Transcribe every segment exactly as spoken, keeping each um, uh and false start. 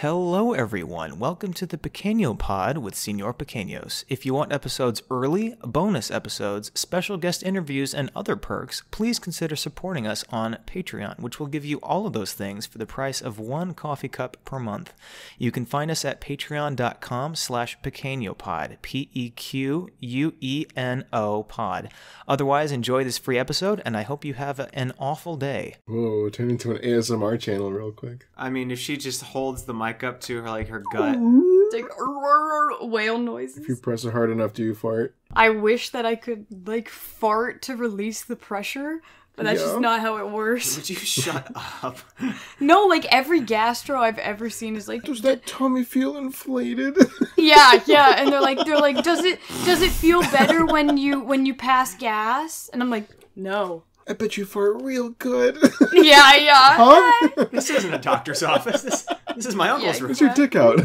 Hello everyone, welcome to the Pequeño Pod with Señor Pequeños. If you want episodes early, bonus episodes, special guest interviews, and other perks, please consider supporting us on Patreon, which will give you all of those things for the price of one coffee cup per month. You can find us at patreon.com slash pequeñopod, P E Q U E N O pod. Otherwise, enjoy this free episode, and I hope you have an awful day. Whoa, turn into an A S M R channel real quick. I mean, if she just holds the mic up to her, like her gut. It's like whale noises. If you press it hard enough, do you fart? I wish that I could like fart to release the pressure, but that's yeah. just not how it works. Would you shut up? No, like every gastro I've ever seen is like, does that tummy feel inflated? Yeah, yeah, and they're like, they're like, does it does it feel better when you when you pass gas? And I'm like, no. I bet you fart real good. Yeah, yeah. Huh? This isn't a doctor's office. This, this is my uncle's yeah, room. It's your dick out.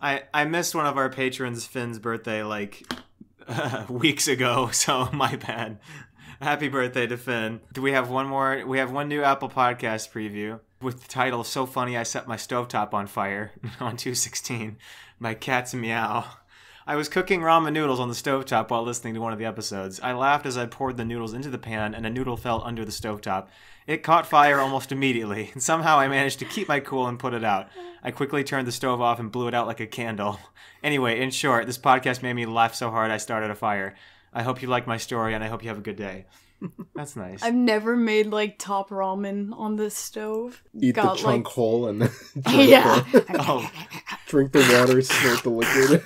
I I missed one of our patrons, Finn's birthday, like uh, weeks ago, so my bad. Happy birthday to Finn. Do we have one more? We have one new Apple Podcast preview with the title, So Funny I Set My Stovetop on Fire on two sixteen. My cat's meow. I was cooking ramen noodles on the stovetop while listening to one of the episodes. I laughed as I poured the noodles into the pan, and a noodle fell under the stovetop. It caught fire almost immediately, and somehow I managed to keep my cool and put it out. I quickly turned the stove off and blew it out like a candle. Anyway, in short, this podcast made me laugh so hard I started a fire. I hope you like my story, and I hope you have a good day. That's nice. I've never made, like, top ramen on the stove. Eat Got, the chunk like... whole and yeah. Oh. Drink the water, snort the liquid.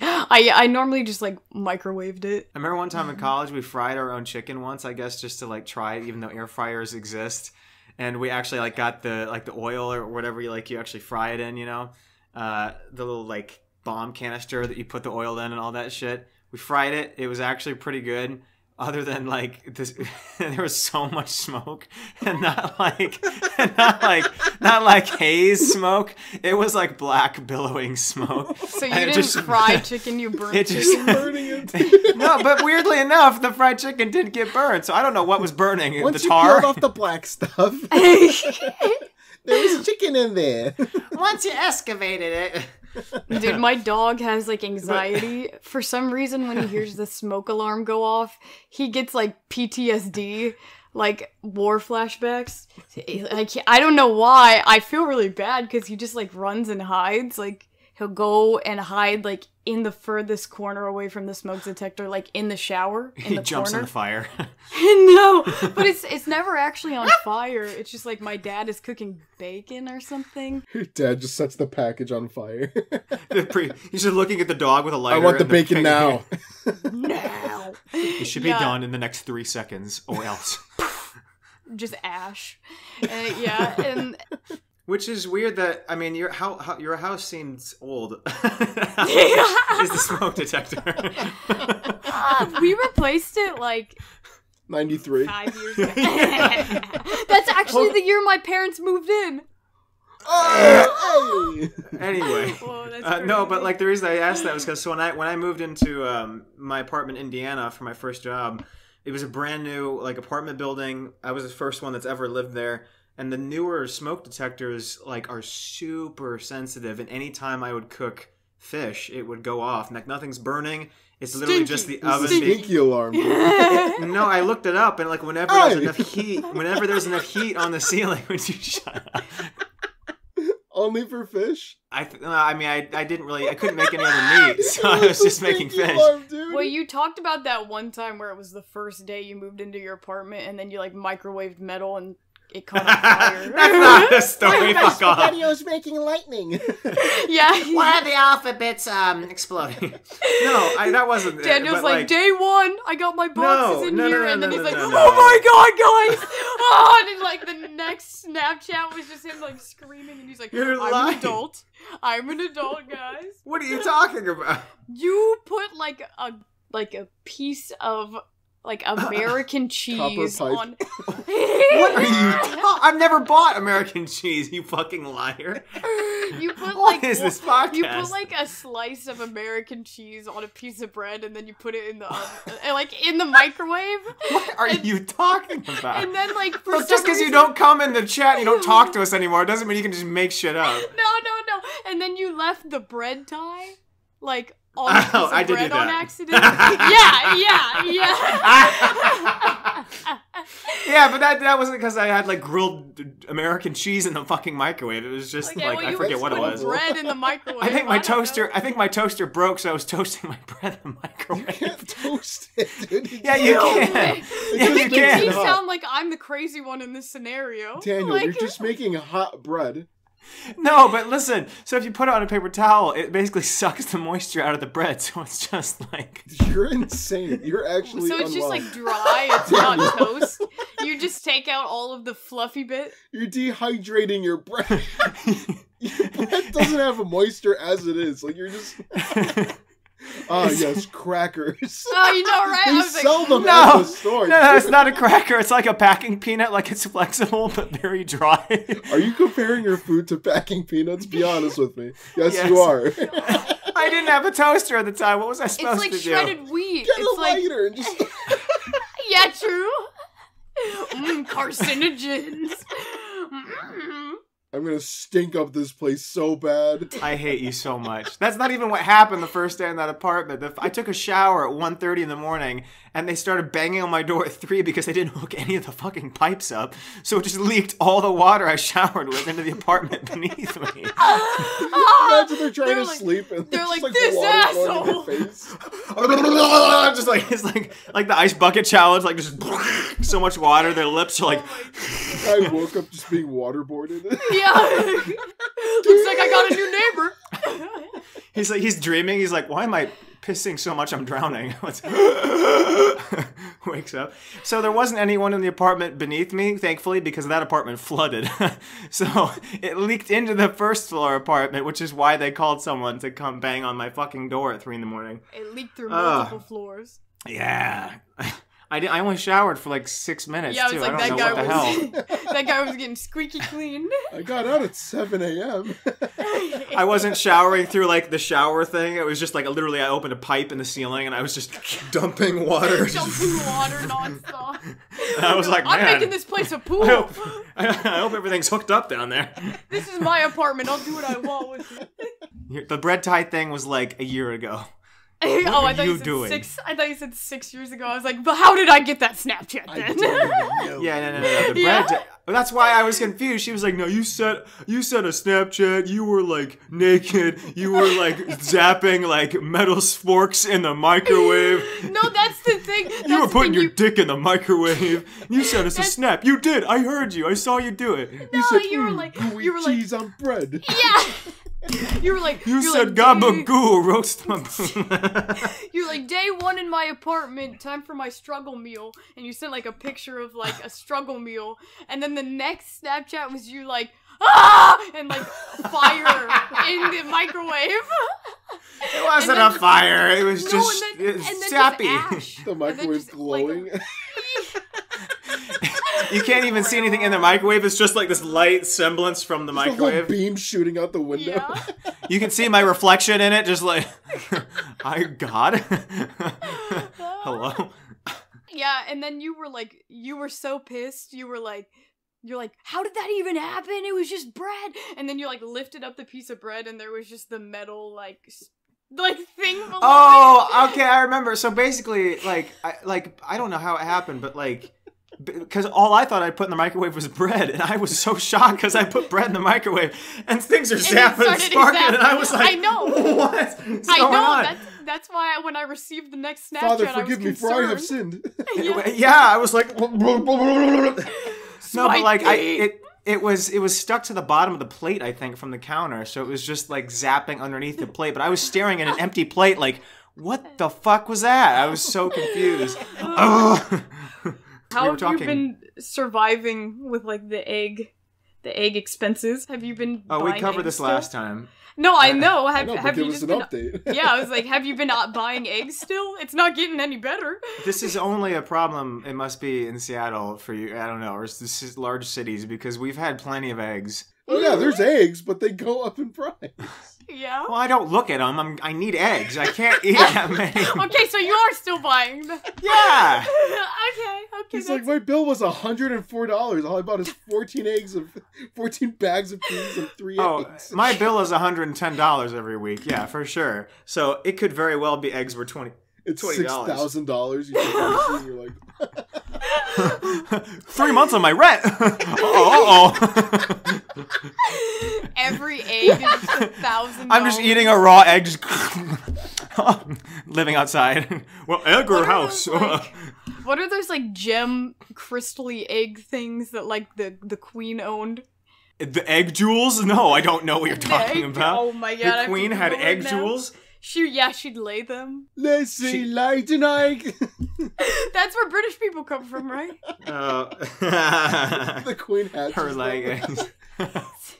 I I normally just, like, microwaved it. I remember one time in college we fried our own chicken once, I guess, just to, like, try it, even though air fryers exist. And we actually, like, got the, like, the oil or whatever you, like, you actually fry it in, you know? Uh, the little, like, bomb canister that you put the oil in and all that shit. We fried it. It was actually pretty good. Other than like this, there was so much smoke, and not like, and not like, not like haze smoke. It was like black billowing smoke. So you didn't just, fry chicken, you burned it. Just, burning it. No, but weirdly enough, the fried chicken did get burned. So I don't know what was burning. Once the tar. You peeled off the black stuff, there was chicken in there. Once you excavated it. Dude, my dog has like anxiety for some reason. When he hears the smoke alarm go off, he gets like P T S D, like war flashbacks. Like I don't know why. I feel really bad because he just like runs and hides. Like he'll go and hide like in the furthest corner away from the smoke detector, like in the shower. In he the jumps corner. in the fire. No, but it's it's never actually on fire. It's just like my dad is cooking bacon or something. Your dad just sets the package on fire. He's just looking at the dog with a lighter. I want the, the bacon now. Now. It should be yeah. done in the next three seconds or else. Just ash. Uh, yeah, and... Which is weird that, I mean, your, how, how, your house seems old. Is the smoke detector. uh, we replaced it like... ninety-three. Five years ago. That's actually oh. the year my parents moved in. Oh! Anyway. Whoa, that's uh, no, but like the reason I asked that was because so when I, when I moved into um, my apartment in Indiana for my first job, it was a brand new like apartment building. I was the first one that's ever lived there. And the newer smoke detectors, like, are super sensitive. And any time I would cook fish, it would go off. Like, nothing's burning. It's literally stinky. Just the oven. Stinky being... alarm. No, I looked it up, and, like, whenever there's enough heat, whenever there's enough heat on the ceiling, would you shut up? Only for fish? I th I mean, I, I didn't really, I couldn't make any other meat, so I was just making fish. Love, well, you talked about that one time where it was the first day you moved into your apartment, and then you, like, microwaved metal and... It caught on fire. That's not a story. Fuck off. Spaghettios making lightning. Yeah. Why are the alphabets um exploding? No, I, that wasn't. Daniel's it, like, like day one. I got my boxes no, in no, here, no, no, and then no, he's no, like, no, no. "Oh my god, guys!" Oh, and then, like the next Snapchat was just him like screaming, and he's like, You're "I'm lying. an adult. I'm an adult, guys." What are you talking about? You put like a like a piece of like American cheese on. What are you? Oh, I've never bought American cheese. You fucking liar! You put like what is this podcast? You put like a slice of American cheese on a piece of bread, and then you put it in the oven, like in the microwave. What are and, you talking about? And then like for well, just because you don't come in the chat, you don't talk to us anymore, doesn't mean you can just make shit up. No, no, no. And then you left the bread tie, like. All oh, piece of I bread did on accident. yeah, yeah, yeah. yeah, but that that wasn't because I had like grilled American cheese in the fucking microwave. It was just like, like well, I forget what it was. Bread in the microwave. I think my I toaster. Know. I think my toaster broke, so I was toasting my bread in the microwave. You can't toast it, dude. You yeah, you can. Yeah, you can. You sound like I'm the crazy one in this scenario. Daniel, like, you're just making a hot bread. No, but listen, so if you put it on a paper towel, it basically sucks the moisture out of the bread, so it's just like... You're insane. You're actually So it's unwise. Just like dry, it's not toast. You just take out all of the fluffy bit. You're dehydrating your bread. Your bread doesn't have a moisture as it is. Like, you're just... Oh, yes, crackers. Oh, you know, right? They I was sell like, them no, at the store. No, no, it's not a cracker. It's like a packing peanut. Like, it's flexible, but very dry. Are you comparing your food to packing peanuts? Be honest with me. Yes, yes. you are. I didn't have a toaster at the time. What was I supposed like to do? It's like shredded wheat. Get it's a like... lighter and just... Yeah, true. Mmm, carcinogens. Mmm. I'm gonna stink up this place so bad. I hate you so much. That's not even what happened the first day in that apartment. The, I took a shower at one thirty in the morning, and they started banging on my door at three because they didn't hook any of the fucking pipes up, so it just leaked all the water I showered with into the apartment beneath me. Imagine they're trying they're to like, sleep, and they're, they're like, just, like this asshole. Face. Just like it's like like the ice bucket challenge, like just so much water. Their lips are like. I woke up just being waterboarded. Yeah. Looks like I got a new neighbor. He's like, he's dreaming. He's like, why am I pissing so much? I'm drowning. Wakes up. So there wasn't anyone in the apartment beneath me, thankfully, because that apartment flooded. So it leaked into the first floor apartment, which is why they called someone to come bang on my fucking door at three in the morning. It leaked through multiple uh, floors. Yeah. I, did, I only showered for like six minutes, yeah, too. Like, I don't know what the hell. That guy was getting squeaky clean. I got out at seven a m I wasn't showering through like the shower thing. It was just like literally I opened a pipe in the ceiling and I was just dumping water. Dumping water nonstop. And I was like, man. I'm making this place a pool. I hope, I hope everything's hooked up down there. This is my apartment. I'll do what I want with it. The bread tie thing was like a year ago. What oh, I thought you, you said doing? six. I thought you said six years ago. I was like, but how did I get that Snapchat then? yeah, no, no, no. The bread. Yeah? That's why I was confused. She was like, no, you sent, you sent a Snapchat. You were like naked. You were like zapping like metal forks in the microwave. No, that's the thing. That's you were putting your you... dick in the microwave. You sent us that's... a snap. You did. I heard you. I saw you do it. No, you, said, you were like, gooey you were like cheese on bread. Yeah. You were like you said like, gabagoo roast my You're like day one in my apartment, time for my struggle meal, and you sent like a picture of like a struggle meal, and then the next Snapchat was you like ah and like fire in the microwave. It wasn't a fire. It was no, just and then, it was and then sappy. Just the microwave's glowing. Like, you can't even see anything in the microwave. It's just like this light semblance from the just microwave. A beam shooting out the window. Yeah. You can see my reflection in it, just like, I God. Hello? Yeah, and then you were like, you were so pissed. You were like, you're like, how did that even happen? It was just bread. And then you like lifted up the piece of bread and there was just the metal like... like thing below oh, it. Okay, I remember. So basically, like, I, like, I don't know how it happened, but like... because all I thought I'd put in the microwave was bread, and I was so shocked because I put bread in the microwave, and things are zapping and sparking, exactly. And I was like, I know. What's going I know. On? That's, that's why I, when I received the next Snapchat, Father, forgive I was me, concerned. For I have sinned. Yeah. Yeah, I was like, no, but like, I, it, it, was, it was stuck to the bottom of the plate, I think, from the counter, so it was just like zapping underneath the plate, but I was staring at an empty plate like, what the fuck was that? I was so confused. How we have you been surviving with, like, the egg the egg expenses. Have you been Oh, we covered this last time. No, I know. Have, I know, have you just an been, update. Yeah, I was like, have you been not buying eggs still? It's not getting any better. This is only a problem, it must be, in Seattle for you, I don't know, or this is large cities, because we've had plenty of eggs. Oh yeah, there's eggs, but they go up in price. Yeah. Well, I don't look at them. I'm, I need eggs. I can't eat that many. Okay, so you are still buying them. Yeah. okay, okay. He's that's... like, my bill was one hundred four dollars. All I bought is fourteen eggs, of, fourteen bags of peas and three oh, eggs. Oh, my bill is one hundred ten dollars every week. Yeah, for sure. So it could very well be eggs were twenty dollars. It's six thousand dollars. You and you're like... Three months on my rent. Oh, uh oh. Every egg is a thousand. I'm just eating a raw egg, just living outside. Well, egg or house. Those, like, what are those like gem crystally egg things that like the the queen owned? The egg jewels? No, I don't know what you're talking egg, about. Oh my god! The queen had egg jewels. She, yeah, she'd lay them. Let's see, light an egg. That's where British people come from, right? Oh. The queen hatches her leggings.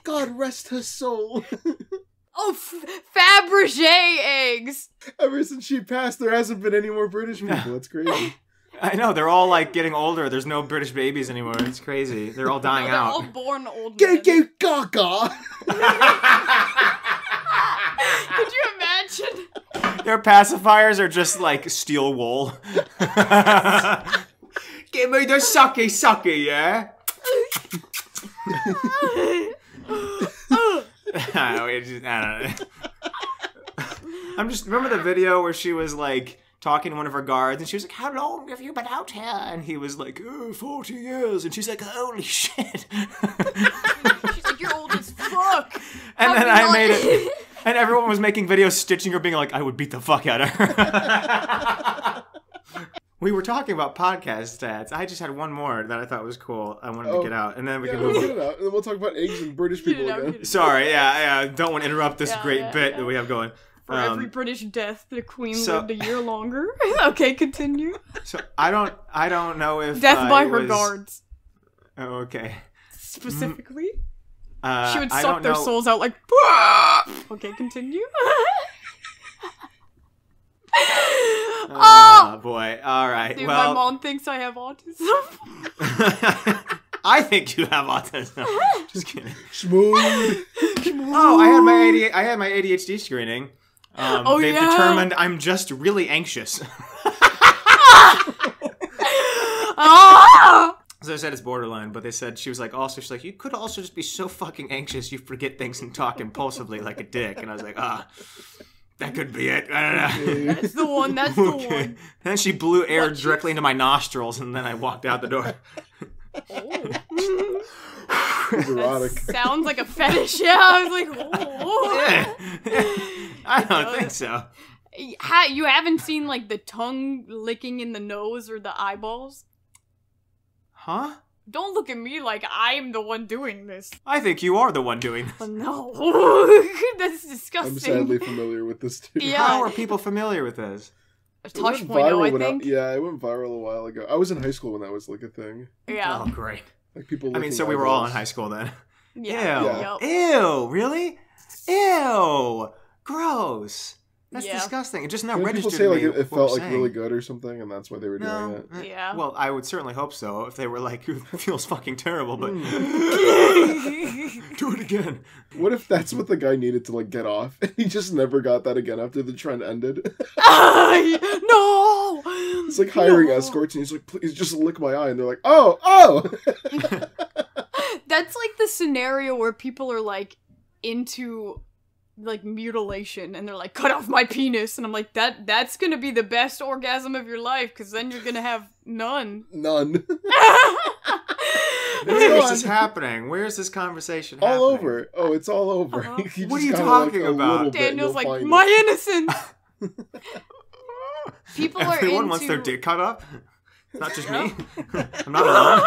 God rest her soul. Oh, f Fabergé eggs. Ever since she passed, there hasn't been any more British people. It's crazy. I know, they're all like getting older. There's no British babies anymore. It's crazy. They're all dying no, they're out. They're all born old men. Go, go, gaga. Could you imagine? Their pacifiers are just like steel wool. Give me the sucky sucky, yeah? I don't, it just, I don't know. I'm just, remember the video where she was like talking to one of her guards and she was like, how long have you been out here? And he was like, oh, forty years. And she's like, holy shit. She's like, you're old as fuck. And how then I made it. And everyone was making videos stitching her being like, I would beat the fuck out of her. We were talking about podcast stats. I just had one more that I thought was cool. I wanted oh, to get out. And then we yeah, can move we'll on. Get it out. And then we'll talk about eggs and British people out, again. Sorry, yeah, I yeah, don't want to interrupt this yeah, great yeah, bit yeah. that we have going. For um, every British death, the Queen so, lived a year longer. Okay, continue. So I don't I don't know if Death uh, by her guards. Oh, okay. Specifically? Mm Uh, she would suck their know. souls out like, okay, continue. oh, oh, boy. All right. Dude, well, my mom thinks I have autism. I think you have autism. Just kidding. Shmoo. Shmoo. Oh, I had my ADHD, I had my A D H D screening. Um, oh, they've yeah. determined I'm just really anxious. Ah! So I said it's borderline, but they said, she was like, also, she's like, you could also just be so fucking anxious you forget things and talk impulsively like a dick. And I was like, ah, that could be it. I don't know. That's the one. That's the okay. one. And then she blew air what directly into my nostrils, and then I walked out the door. Oh. Erotic. Sounds like a fetish. Yeah, I was like, oh. Yeah. Yeah. I don't no, think so. You haven't seen, like, the tongue licking in the nose or the eyeballs? Huh? Don't look at me like I'm the one doing this. I think you are the one doing this. Oh, no. That's disgusting. I'm sadly familiar with this too. Yeah. How are people familiar with this? Tosh Point, I think. I, yeah, it went viral a while ago. I was in high school when that was like a thing. Yeah. Oh, great. Like people. I mean, so we were all in high school then. Yeah. Ew. Yeah. Ew. Really? Ew. Gross. That's yeah. disgusting. It just now registered people say, like, it, it felt like really good or something, and that's why they were no, doing it. Yeah. Well, I would certainly hope so. If they were like, it feels fucking terrible, but do it again. What if that's what the guy needed to like get off, and he just never got that again after the trend ended? No. It's like hiring no. escorts, and he's like, please just lick my eye, and they're like, oh, oh. That's like the scenario where people are like into. Like mutilation, and they're like, cut off my penis, and I'm like, that that's gonna be the best orgasm of your life, because then you're gonna have none. None. Where is this happening? Where is this conversation happening? All over. Oh, it's all over. Uh-huh. you, you what are you talking like about? Daniel's like, my innocence. People Everyone are into... Everyone wants their dick cut up. It's not just me. I'm not alone.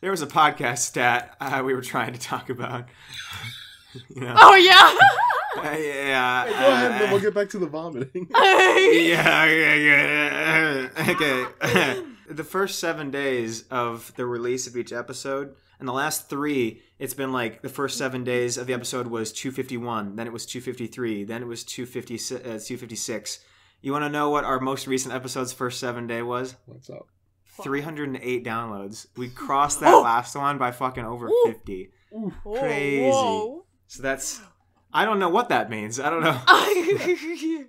There was a podcast stat uh, we were trying to talk about. You know. Oh yeah. uh, yeah. Hey, go uh, ahead, and then we'll get back to the vomiting. yeah. Okay. okay. okay. The first seven days of the release of each episode, And the last three, it's been like the first seven days of the episode was two fifty-one, then it was two fifty-three, then it was two fifty-six. Uh, two fifty-six. You want to know what our most recent episode's first seven day was? What's up? three hundred eight downloads. We crossed that oh! last one by fucking over Ooh. fifty. Ooh. Crazy. Whoa. So that's... I don't know what that means. I don't know.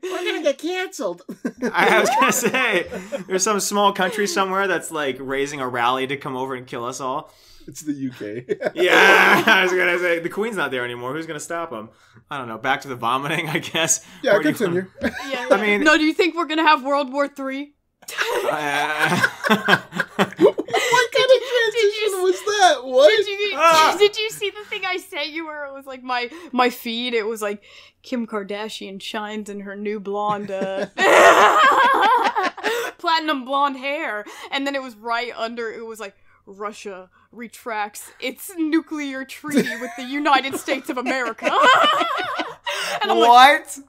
We're going to get canceled. I was going to say, there's some small country somewhere that's like raising a rally to come over and kill us all. It's the U K. Yeah, I was going to say, the Queen's not there anymore. Who's going to stop them? I don't know. Back to the vomiting, I guess. Yeah, or continue. Wanna... Yeah, yeah. I mean, no, do you think we're going to have World War Three? Uh... What kind of transition you, was that? What? Did you, ah. did you see the thing I sent you where it was like my my feed? It was like Kim Kardashian shines in her new blonde, uh, platinum blonde hair, and then it was right under. It was like Russia retracts its nuclear treaty with the United States of America. And I'm what? Like,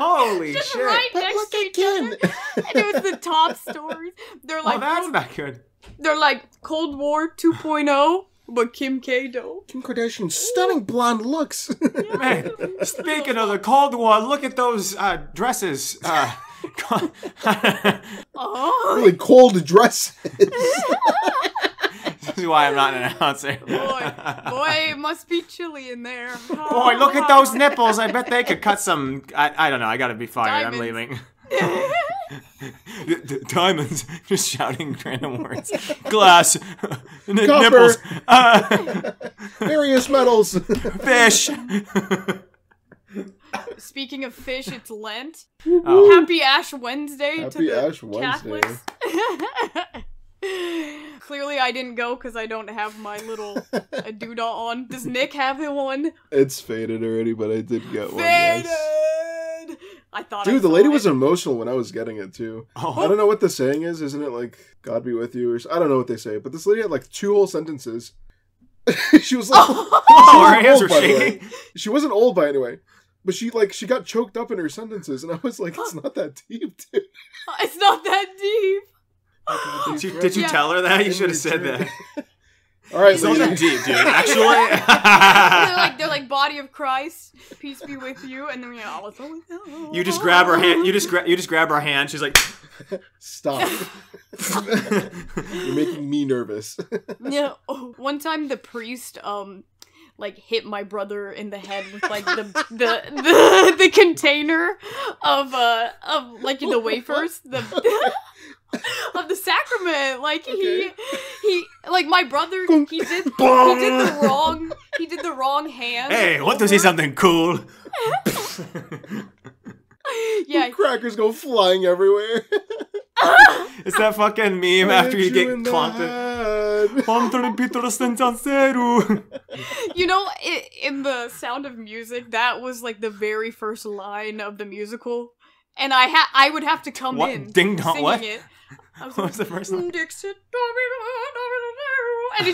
holy just shit! Right next to each other. And it was the top stories. They're like, oh, that's not good. They're like Cold War two point oh, but Kim K. Doe. Kim Kardashian's stunning blonde looks. Yeah. Man, speaking of the Cold War, look at those uh, dresses. Uh, oh. Really cold dresses. This is why I'm not an announcer. Boy, boy, it must be chilly in there. Oh, boy, look at those nipples. I bet they could cut some... I, I don't know. I gotta be fired. Diamonds. I'm leaving. Diamonds. Just shouting random words. Glass. N Copper. Nipples. Uh, various metals. Fish. Speaking of fish, it's Lent. Oh. Happy Ash Wednesday Happy to the Ash Wednesday. Catholics. Clearly I didn't go because I don't have my little uh, doodah on. Does Nick have one? It's faded already, but I did get faded! one. Faded! Yes. I thought Dude, I the lady it. was emotional when I was getting it, too. Oh. I don't know what the saying is. Isn't it like, God be with you? Or I don't know what they say, but this lady had like two whole sentences. She was like... Oh, her hands were shaking. She wasn't old by anyway. But she like she got choked up in her sentences, and I was like, it's not that deep, dude. It's not that deep. Did you, did you yeah. tell her that? You should have said that. All right, so deep, dude. Actually, they're like they're like body of Christ, peace be with you, and then you know, it's always, oh. You just grab her hand. You just grab. You just grab her hand. She's like, stop. You're making me nervous. Yeah. Oh, one time the priest, um, like hit my brother in the head with like the the the, the container of uh of like the wafers the. Of the sacrament, like okay. he, he, like my brother, he did, he did the wrong, he did the wrong hand. Hey, want to see something cool? Yeah, crackers go flying everywhere. It's that fucking meme after you get clonked. You know, it, in the Sound of Music, that was like the very first line of the musical, and I ha I would have to come what? in Ding dong, singing what? it. I was what like, was the first one? And it's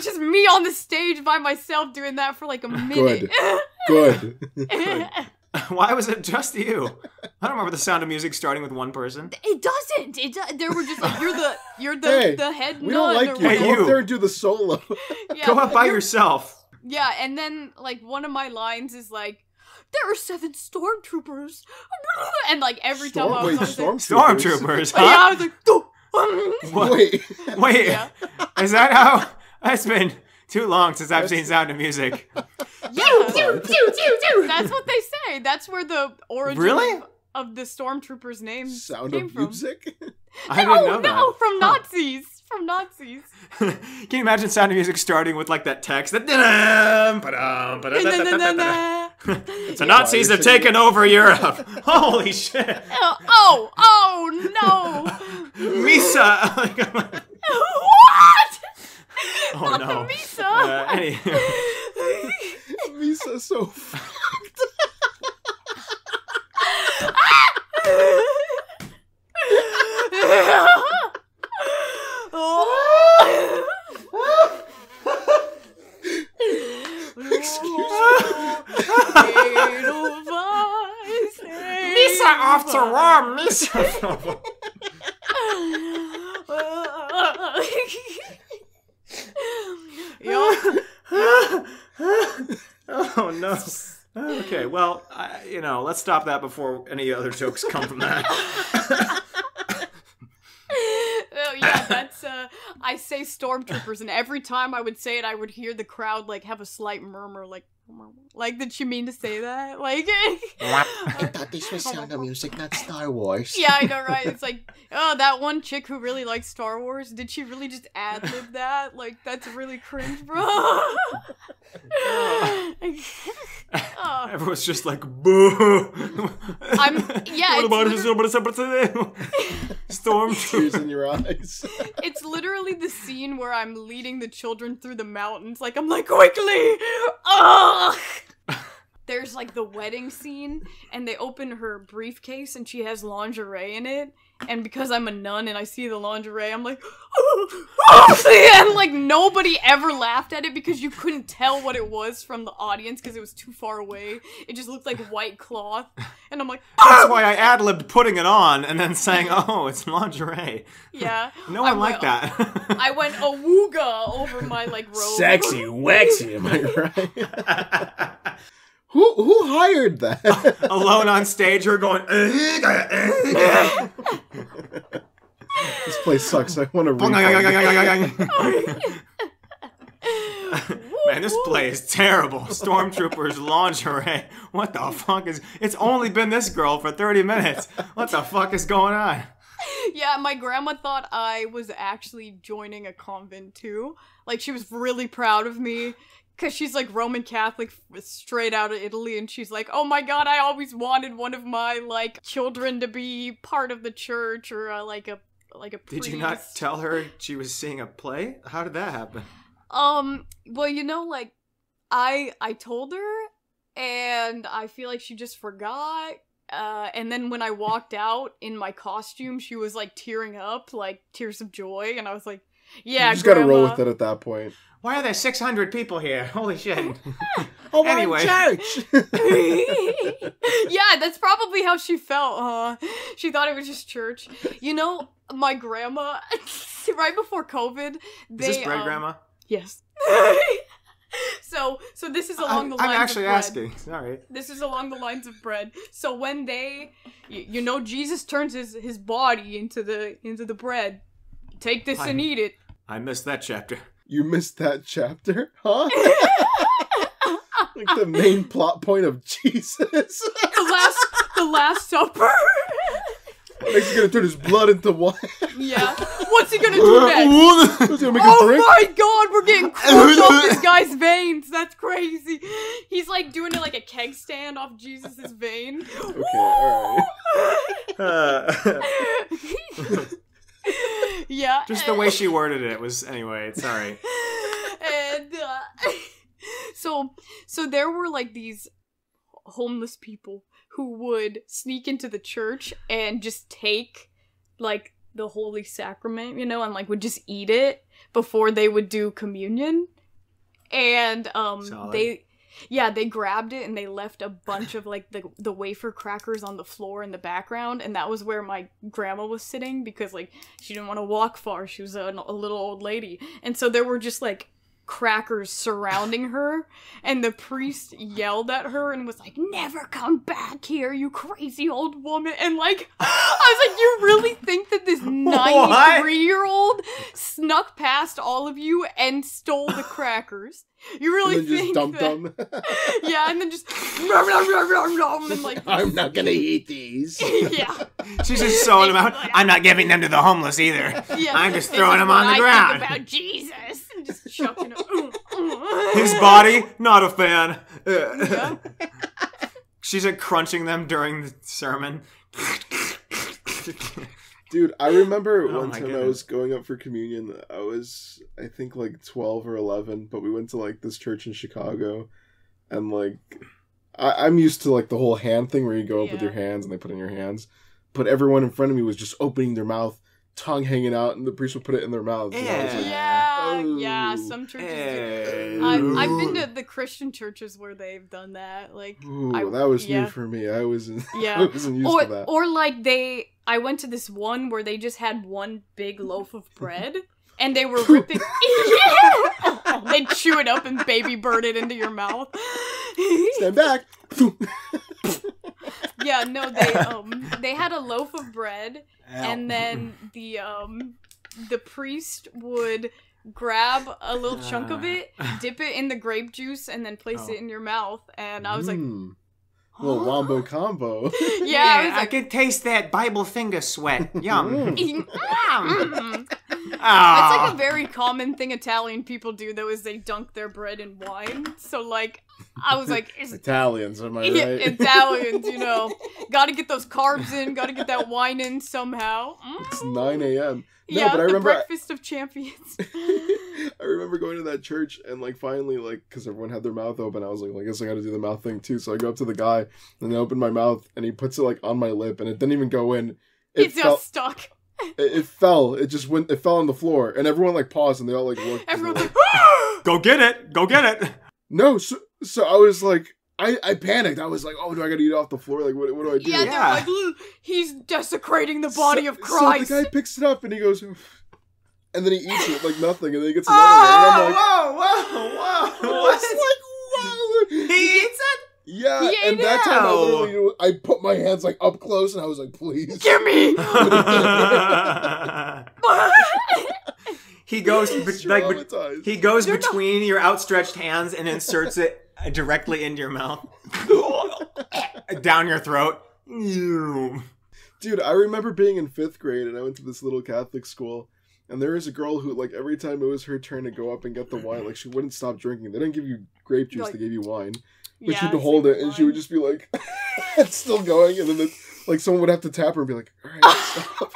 just me on the stage by myself doing that for like a minute. Good. Good. Good. Why was it just you? I don't remember the Sound of Music starting with one person. It doesn't. It do there were just like, you're the you're the, hey, the head we nun. We don't like you. Hey, you. Go up there and do the solo. Yeah, go up by yourself. Yeah, and then like one of my lines is like, there are seven stormtroopers. And like every Storm time I was, wait, I was stormtroopers? Like, stormtroopers, huh? Yeah, I was like, duh. What? Wait, wait, yeah. Is that how? It's been too long since I've seen Sound of Music. Yeah, do, do, do, do. That's what they say. That's where the origin really? of, of the stormtrooper's name Sound came of from. Music? I no, didn't know no, that. From Nazis. Huh. From Nazis. Can you imagine Sound of Music starting with like that text? The Nazis have taken over Europe. Holy shit. Oh, oh, oh no. Misa. What? Oh, not no. the Misa. Uh, any... Misa's so fucked. Oh. Excuse me. Misa off to Rome. Misa. Yo. Oh. Okay, well, I, you know, let's stop that before any other jokes come from that. Oh, yeah, that's, uh, I say stormtroopers, and every time I would say it, I would hear the crowd, like, have a slight murmur, like, like, did she mean to say that? Like, I thought this was Sound of Music, not Star Wars. Yeah, I know, right? It's like, oh, that one chick who really likes Star Wars, did she really just ad-lib that? Like, that's really cringe, bro. Oh. Oh. Everyone's just like, boo. I'm, yeah. What about storm tears in your eyes? It's literally the scene where I'm leading the children through the mountains. Like, I'm like, quickly! Oh! There's like the wedding scene and they open her briefcase and she has lingerie in it, and because I'm a nun and I see the lingerie, I'm like, oh, oh! And like nobody ever laughed at it because you couldn't tell what it was from the audience because it was too far away. It just looked like white cloth, and I'm like, oh! That's why I ad-libbed putting it on and then saying, oh, it's lingerie. Yeah. No one liked that. I went awooga over my like robe. Sexy, waxy, am I right? Who who hired that? Alone on stage, her going. This place sucks. I want to read. Man, this play is terrible. Stormtroopers, lingerie. What the fuck is? It's only been this girl for thirty minutes. What the fuck is going on? Yeah, my grandma thought I was actually joining a convent too. Like, she was really proud of me. Because she's like Roman Catholic straight out of Italy, and she's like, oh my god, I always wanted one of my like children to be part of the church or uh, like a like a priest. Did you not tell her she was seeing a play? How did that happen? Um, well, you know, like I I told her and I feel like she just forgot. Uh, and then when I walked out in my costume, she was like tearing up, like tears of joy, and I was like, yeah, you just Grandma. Gotta roll with it at that point. Why are there six hundred people here? Holy shit. Oh, my anyway. Church! Yeah, that's probably how she felt, huh? She thought it was just church. You know, my grandma, right before COVID, they... Is this bread, um, Grandma? Yes. So, so this is along I'm, the lines of I'm actually of bread. asking. Sorry. This is along the lines of bread. So when they... You, you know, Jesus turns his, his body into the into the bread. Take this I, and eat it. I missed that chapter. You missed that chapter, huh? Like the main plot point of Jesus. the last, the Last Supper. He's gonna turn his blood into wine. Yeah. What's he gonna do next? What's he gonna make oh drink? My god, we're getting crushed off this guy's veins. That's crazy. He's like doing it like a keg stand off Jesus' vein. Okay, all right. Uh, yeah. Just the way she worded it was, anyway, it's alright. And, uh, so, so there were, like, these homeless people who would sneak into the church and just take, like, the Holy Sacrament, you know, and, like, would just eat it before they would do communion. And, um, Solid. they... Yeah, they grabbed it and they left a bunch of, like, the the wafer crackers on the floor in the background, and that was where my grandma was sitting because, like, she didn't want to walk far. She was a, a little old lady. And so there were just, like, crackers surrounding her, and the priest yelled at her and was like, never come back here, you crazy old woman. And, like, I was like, you really think that this ninety-three-year-old snuck past all of you and stole the crackers? You really think just that? Them. Yeah, and then just and like, I'm not gonna eat these. Yeah, she's just sewing them out. I'm not giving them to the homeless either. Yeah, I'm just throwing them on the I ground. Think about Jesus and just chucking them. His body, not a fan. Yeah. She's like crunching them during the sermon. Dude, I remember oh one time goodness. I was going up for communion. I was, I think, like twelve or eleven, but we went to, like, this church in Chicago, and, like, I- I'm used to, like, the whole hand thing where you go up yeah. with your hands and they put in your hands, but everyone in front of me was just opening their mouth, tongue hanging out, and the priest would put it in their mouths. And I was like, yeah, oh, yeah, some churches hey. do. I've, I've been to the Christian churches where they've done that. Like, Ooh, I, that was yeah. new for me. I wasn't, yeah. I wasn't used or, to that. Or, like, they... I went to this one where they just had one big loaf of bread, and they were ripping... Yeah! and chew it up and baby bird it into your mouth. Stand back. Yeah, no, they um they had a loaf of bread, Ow. and then the um the priest would grab a little uh. chunk of it, dip it in the grape juice, and then place oh. it in your mouth. And I was mm. like. Little wombo combo. Yeah, yeah I, like, I could taste that Bible finger sweat. Yum. Mm. Mm. Oh. That's like a very common thing Italian people do, though, is they dunk their bread in wine. So, like, I was like... Is, Italians, am I right? Italians, you know. Gotta get those carbs in, gotta get that wine in somehow. Mm. It's nine a m No, yeah, but I remember breakfast I, of champions. I remember going to that church and like finally like because everyone had their mouth open, I was like, well, I guess I got to do the mouth thing too. So I go up to the guy and I open my mouth and he puts it like on my lip and it didn't even go in. It it's fell, just stuck. It, it fell. It just went. It fell on the floor and everyone like paused and they all like looked. Everyone's like, like go get it, go get it. No, so so I was like. I, I panicked. I was like, oh, do I gotta eat off the floor? Like, what, what do I do? Yeah, they're yeah. like, he's desecrating the body so, of Christ. So the guy picks it up and he goes, and then he eats it like nothing, and then he gets another one. Oh, and I'm like, whoa, whoa, whoa. What? I was like, whoa. He eats it? Yeah, he and that time I literally, I put my hands like up close and I was like, please. Give me. He goes, be, like, he goes You're between not... your outstretched hands and inserts it directly into your mouth, down your throat. Dude, I remember being in fifth grade and I went to this little Catholic school and there was a girl who, like, every time it was her turn to go up and get the wine, like, she wouldn't stop drinking. They didn't give you grape juice, like, they gave you wine. But yeah, she'd hold it wine. and she would just be like, it's still going. And then, the, like, someone would have to tap her and be like, all right, stop.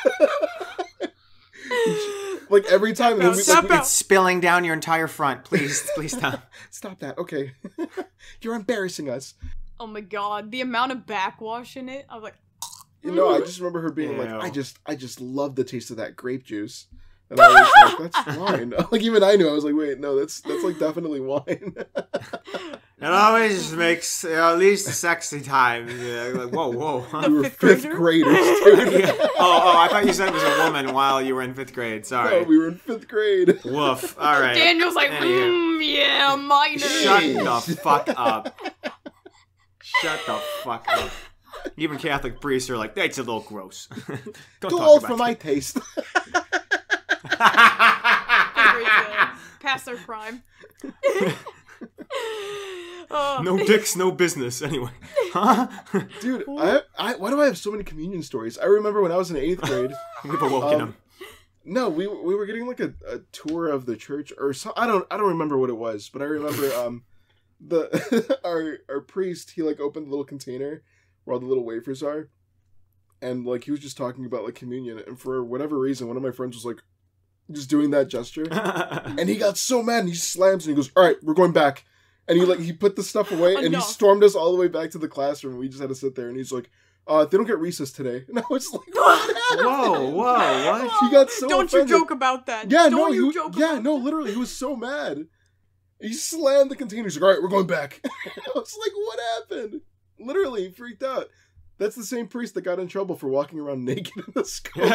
Like every time no, we, stop like, it's spilling down your entire front. Please, please stop. Stop that. Okay. You're embarrassing us. Oh my god. The amount of backwash in it. I was like, you know, I just remember her being Ew. like, I just I just love the taste of that grape juice. And I was like, that's wine. Like even I knew, I was like, wait, no, that's that's like definitely wine. It always makes, you know, at least sexy time. Yeah, like, whoa, whoa. Huh? You were fifth, fifth graders, dude. Yeah. Oh, oh, I thought you said it was a woman while you were in fifth grade. Sorry. No, we were in fifth grade. Woof. All right. Daniel's like, mm, yeah, minor. Shut the fuck up. Shut the fuck up. Even Catholic priests are like, that's a little gross. Don't Too talk old about for it. my taste. Past their prime. Oh. No dicks, no business. Anyway, huh? Dude, I, I, why do I have so many communion stories? I remember when I was in eighth grade. We've awoken them. No, we we were getting like a, a tour of the church, or so, I don't I don't remember what it was, but I remember um the our our priest, he like opened the little container where all the little wafers are, and like he was just talking about like communion, and for whatever reason, one of my friends was like just doing that gesture, and he got so mad and he slams and he goes, "All right, we're going back." And he like he put the stuff away, and Enough. he stormed us all the way back to the classroom. We just had to sit there, and he's like, "Uh, they don't get recess today." And I was like, "What? Whoa, whoa, what?" He got so Don't offended. you joke about that? Yeah, don't no, you he, joke. Yeah, no, literally, he was so mad. He slammed the container. He's like, "All right, we're going back." I was like, "What happened?" Literally, he freaked out. That's the same priest that got in trouble for walking around naked in the school.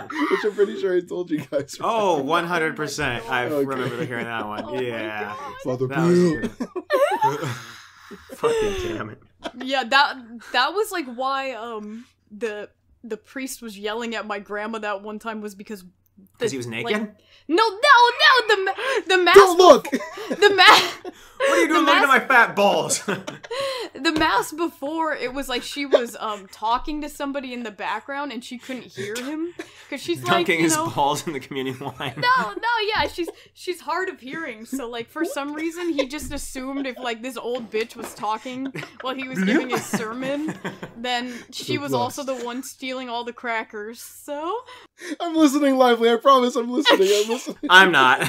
Which I'm pretty sure I told you guys. Right? Oh, one hundred percent. I okay. remember hearing that one. Oh yeah. Father Blue. Fucking damn it. Yeah, that that was like why um the the priest was yelling at my grandma that one time, was because Because he was naked? Like, no, no, no! The the mask. Don't look. The mask. What are you doing looking at my fat balls? The mask before, it was like she was um talking to somebody in the background and she couldn't hear him because she's dunking like dunking his know, balls in the communion wine. No, no, yeah, she's she's hard of hearing, so like for what? some reason he just assumed if like this old bitch was talking while he was giving his sermon, then she was also the one stealing all the crackers. So I'm listening lively. I promise I'm listening. I'm listening. I'm not.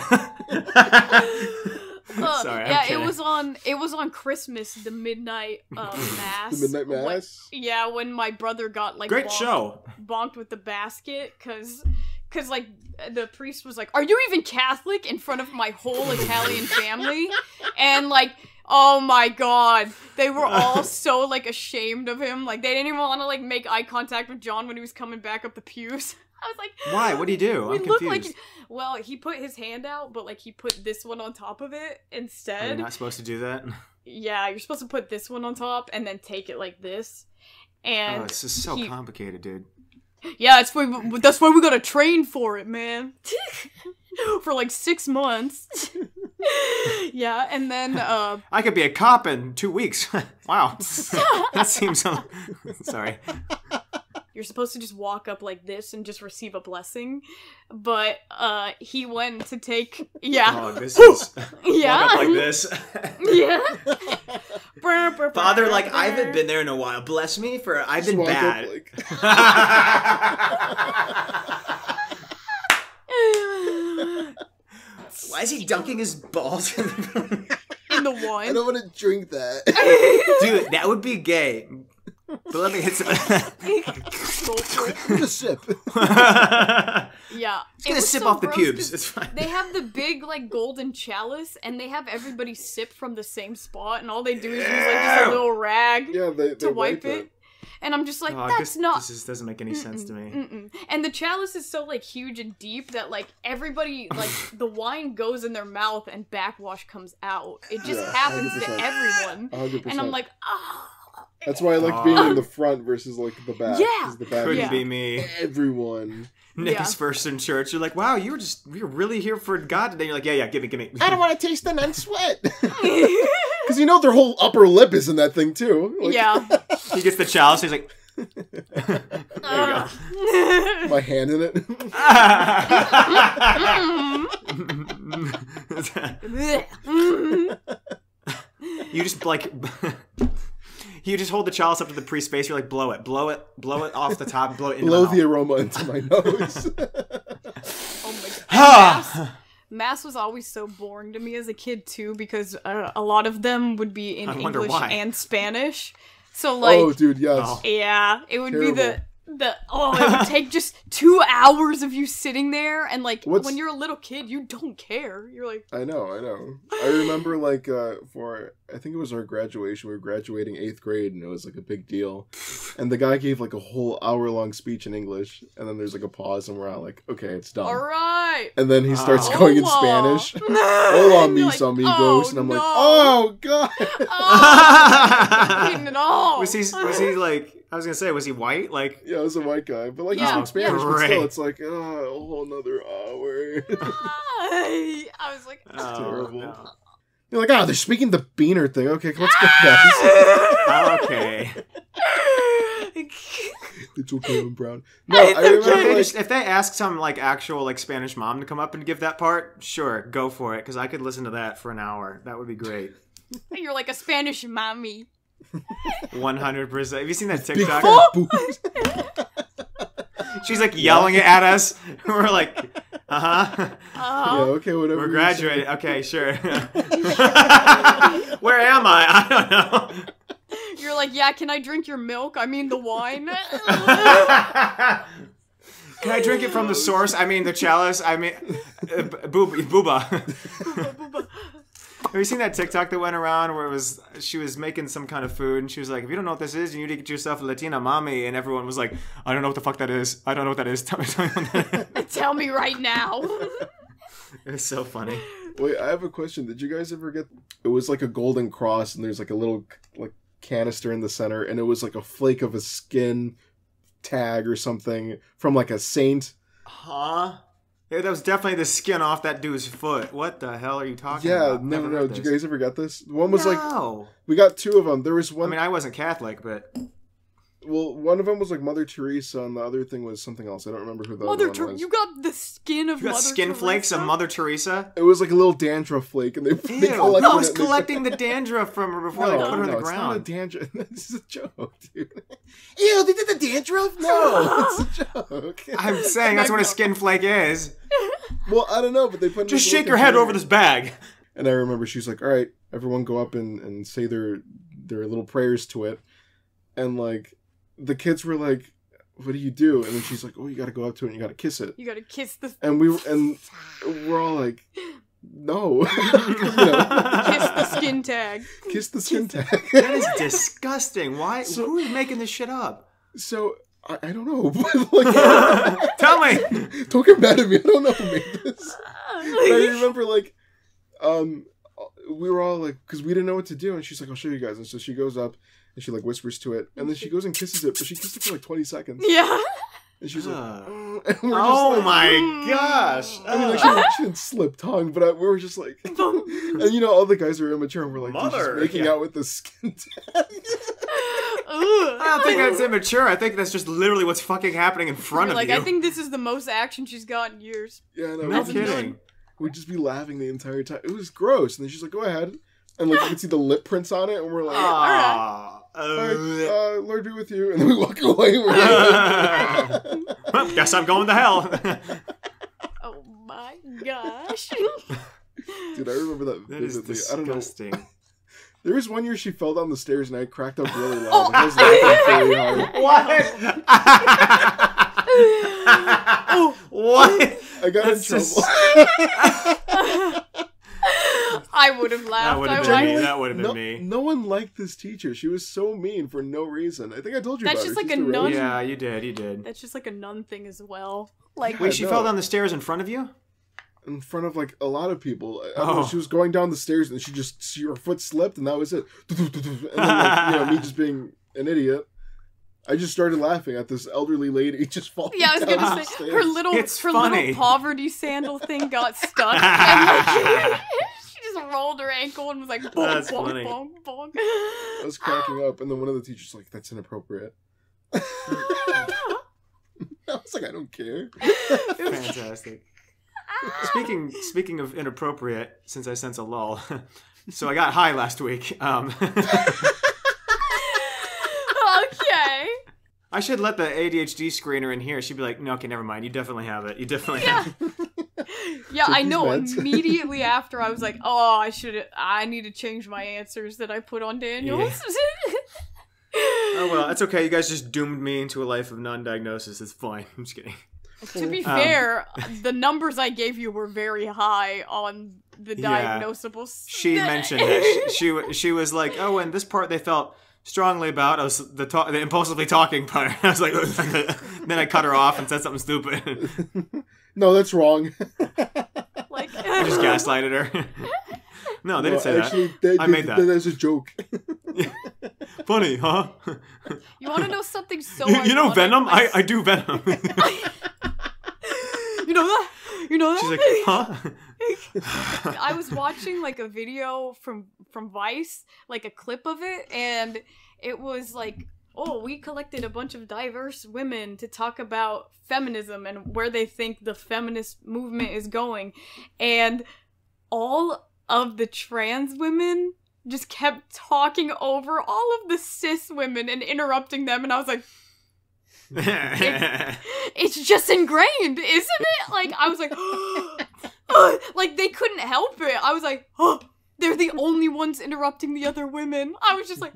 uh, Sorry, yeah, I'm it was on it was on Christmas, the midnight uh, mass. The midnight mass. When, yeah, when my brother got like great bonked, show bonked with the basket, because because like the priest was like, "Are you even Catholic?" in front of my whole Italian family, and like. Oh my god. They were all so, like, ashamed of him. Like, they didn't even want to, like, make eye contact with John when he was coming back up the pews. I was like, why? What do you do? I'm confused. Like he, well, he put his hand out, but like he put this one on top of it instead. Are you not supposed to do that? Yeah, you're supposed to put this one on top and then take it like this. And oh, this is so he, complicated, dude. Yeah, that's why we, that's why we gotta train for it, man. For like six months. Yeah, and then uh, I could be a cop in two weeks. Wow, that seems. Un- Sorry. You're supposed to just walk up like this and just receive a blessing, but uh, he went to take. Yeah. Oh, this is. Yeah. Walk up like this. Yeah. Father, like I haven't been there in a while. Bless me for I've been bad. Why is he dunking his balls in the, in the wine? I don't want to drink that. Dude, that would be gay. But let me hit some. Just sip. Yeah. It's gonna sip so off the pubes. It's fine. They have the big, like, golden chalice, and they have everybody sip from the same spot, and all they do is use, like, just a little rag yeah, they, they to wipe, wipe it. it. And I'm just like, oh, that's this, not... This is, doesn't make any mm-mm, sense to me. Mm-mm. And the chalice is so, like, huge and deep that, like, everybody, like, the wine goes in their mouth and backwash comes out. It just yeah, happens one hundred percent. To everyone. one hundred percent. And I'm like, oh. That's why I like oh. being in the front versus, like, the back. Yeah. The back couldn't be me. Everyone. Nick's yeah. first in church. You're like, wow, you were just, you were really here for God today. You're like, yeah, yeah, give me, give me. I don't want to taste the nun sweat. Because you know their whole upper lip is in that thing, too. Like, yeah. He gets the chalice, he's like... There you uh. go. My hand in it. You just, like... You just hold the chalice up to the priest's face. You're like, blow it, blow it, blow it off the top, blow it into blow my the aroma into my nose. Oh my god. Mass, Mass was always so boring to me as a kid too, because uh, a lot of them would be in English and Spanish. So like, oh dude, yes, oh. yeah, it would Terrible. be the the oh, it would take just two hours of you sitting there, and like What's... when you're a little kid, you don't care. You're like, I know, I know. I remember like uh, for. I think it was our graduation. We were graduating eighth grade, and it was, like, a big deal. And the guy gave, like, a whole hour-long speech in English, and then there's, like, a pause, and we're all like, okay, it's done. All right! And then he starts uh, going hola. in Spanish. Hola, mis like, amigos. Oh, and I'm no. like, oh, God! Oh, at all. Was he, was he, like, I was gonna say, was he white? Like, yeah, it was a white guy. But, like, yeah. he speaks Spanish, yeah. but still, it's like, oh, a whole nother hour. I was like, that's oh, terrible. No. You're like, oh, they're speaking the beaner thing. Okay, let's go back. Okay. It's okay, I'm brown. No, I remember, like, if they ask some, like, actual, like, Spanish mom to come up and give that part, sure, go for it, because I could listen to that for an hour. That would be great. You're like a Spanish mommy. one hundred percent. Have you seen that TikTok? She's, like, yelling at us. We're like... Uh-huh. Uh-huh. Yeah, okay, whatever. We're graduating. Okay, sure. Where am I? I don't know. You're like, yeah, can I drink your milk? I mean the wine. Can I drink it from the source? I mean the chalice. I mean uh, boob- booba. Booba, booba. Have you seen that TikTok that went around where it was she was making some kind of food and she was like, if you don't know what this is, you need to get yourself a Latina mommy, and everyone was like, I don't know what the fuck that is. I don't know what that is. Tell me, tell me, what that is. Tell me right now. It was so funny. Wait, I have a question. Did you guys ever get it was like a golden cross and there's like a little like canister in the center and it was like a flake of a skin tag or something from like a saint? Huh? Yeah, that was definitely the skin off that dude's foot. What the hell are you talking yeah, about? Yeah, no, no. Did you guys ever get this? One was no. like... We got two of them. There was one... I mean, I wasn't Catholic, but... Well, one of them was like Mother Teresa, and the other thing was something else. I don't remember who the Mother other Ter- one was. You got the skin of Mother Teresa? You got Mother skin Teresa? Flakes of Mother Teresa? It was like a little dandruff flake, and they... Ew, they no, I was collecting the dandruff from her before no, they put her no, on the it's ground. Not a dandruff. This is a joke, dude. Ew, they did the dandruff? No, it's a joke. I'm saying that's what a skin flake is. Well, I don't know, but they put... Just shake your head over this bag. And I remember she's like, all right, everyone go up and, and say their their little prayers to it. And, like, the kids were like, what do you do? And then she's like, oh, you got to go up to it and you got to kiss it. You got to kiss the... And, we, and we're all like, no. You know? Kiss the skin tag. Kiss the skin kiss tag. The... That is disgusting. Why? So, who's making this shit up? So... I, I don't know. Like, tell me. Don't get mad at me. I don't know who made this. I remember, like, um, we were all like, because we didn't know what to do, and she's like, "I'll show you guys." And so she goes up and she like whispers to it, and then she goes and kisses it, but she kissed it for like twenty seconds. Yeah. And she's uh, like, mm. and we're "Oh just like, my mm. gosh!" I mean, like, she, she didn't slip tongue, but I, we were just like, and you know, all the guys are immature, and we're like, "Mother, she's making yeah. out with the skin." Ooh. I don't think that's immature. I think that's just literally what's fucking happening in front You're of like, you. Like, I think this is the most action she's got in years. Yeah, no, no kidding. kidding. We'd just be laughing the entire time. It was gross. And then she's like, "Go ahead," and like you can see the lip prints on it, and we're like, "Ah." Right, uh, Lord be with you, and then we walk away. We're like, well, guess I'm going to hell. Oh my gosh, dude! I remember that. That is disgusting. I don't know. There was one year she fell down the stairs and I cracked up really loud. Oh, I was laughing very hard. What? What? I got That's in trouble. Just... I would have laughed. That would have been, me. That would have been no, me. No one liked this teacher. She was so mean for no reason. I think I told you That's about just her. Like a nun. Yeah, you did. You did. That's just like a nun thing as well. Like, yeah, wait, she no. fell down the stairs in front of you? In front of, like, a lot of people. I don't oh. know, she was going down the stairs, and she just, she, her foot slipped, and that was it. And then, like, you know, me just being an idiot, I just started laughing at this elderly lady just falling yeah, I was down gonna the say, stairs. Her little, it's her funny. little poverty sandal thing got stuck. And, like, she just rolled her ankle and was like, bonk, that's bonk, funny. bonk, bonk. I was cracking up, and then one of the teachers was like, "That's inappropriate." I was like, I don't care. Fantastic. Speaking speaking of inappropriate, since I sense a lull, so I got high last week. Um, okay. I should let the A D H D screener in here. She'd be like, "No, okay, never mind. You definitely have it. You definitely yeah. have it." Yeah, I know. Meds. Immediately after, I was like, "Oh, I should. I need to change my answers that I put on Daniel's." Yeah. Oh well, that's okay. You guys just doomed me into a life of non-diagnosis. It's fine. I'm just kidding. To be um, fair, the numbers I gave you were very high on the diagnosable. Yeah, she mentioned it. She, she she was like, "Oh, and this part they felt strongly about." I was the talk, the impulsively talking part. I was like, then I cut her off and said something stupid. No, that's wrong. Like, I just gaslighted her. No, they no, didn't say actually, that. They, I they, made that. That's a joke. Funny, huh? You want to know something so? You, you know Venom? I, I do Venom. You know that? You know that? She's like, huh? I was watching like a video from from Vice, like a clip of it, and it was like, oh, we collected a bunch of diverse women to talk about feminism and where they think the feminist movement is going, and all of the trans women just kept talking over all of the cis women and interrupting them, and I was like, it, it's just ingrained, isn't it? Like, I was like, uh, like, they couldn't help it. I was like, oh, they're the only ones interrupting the other women. I was just like,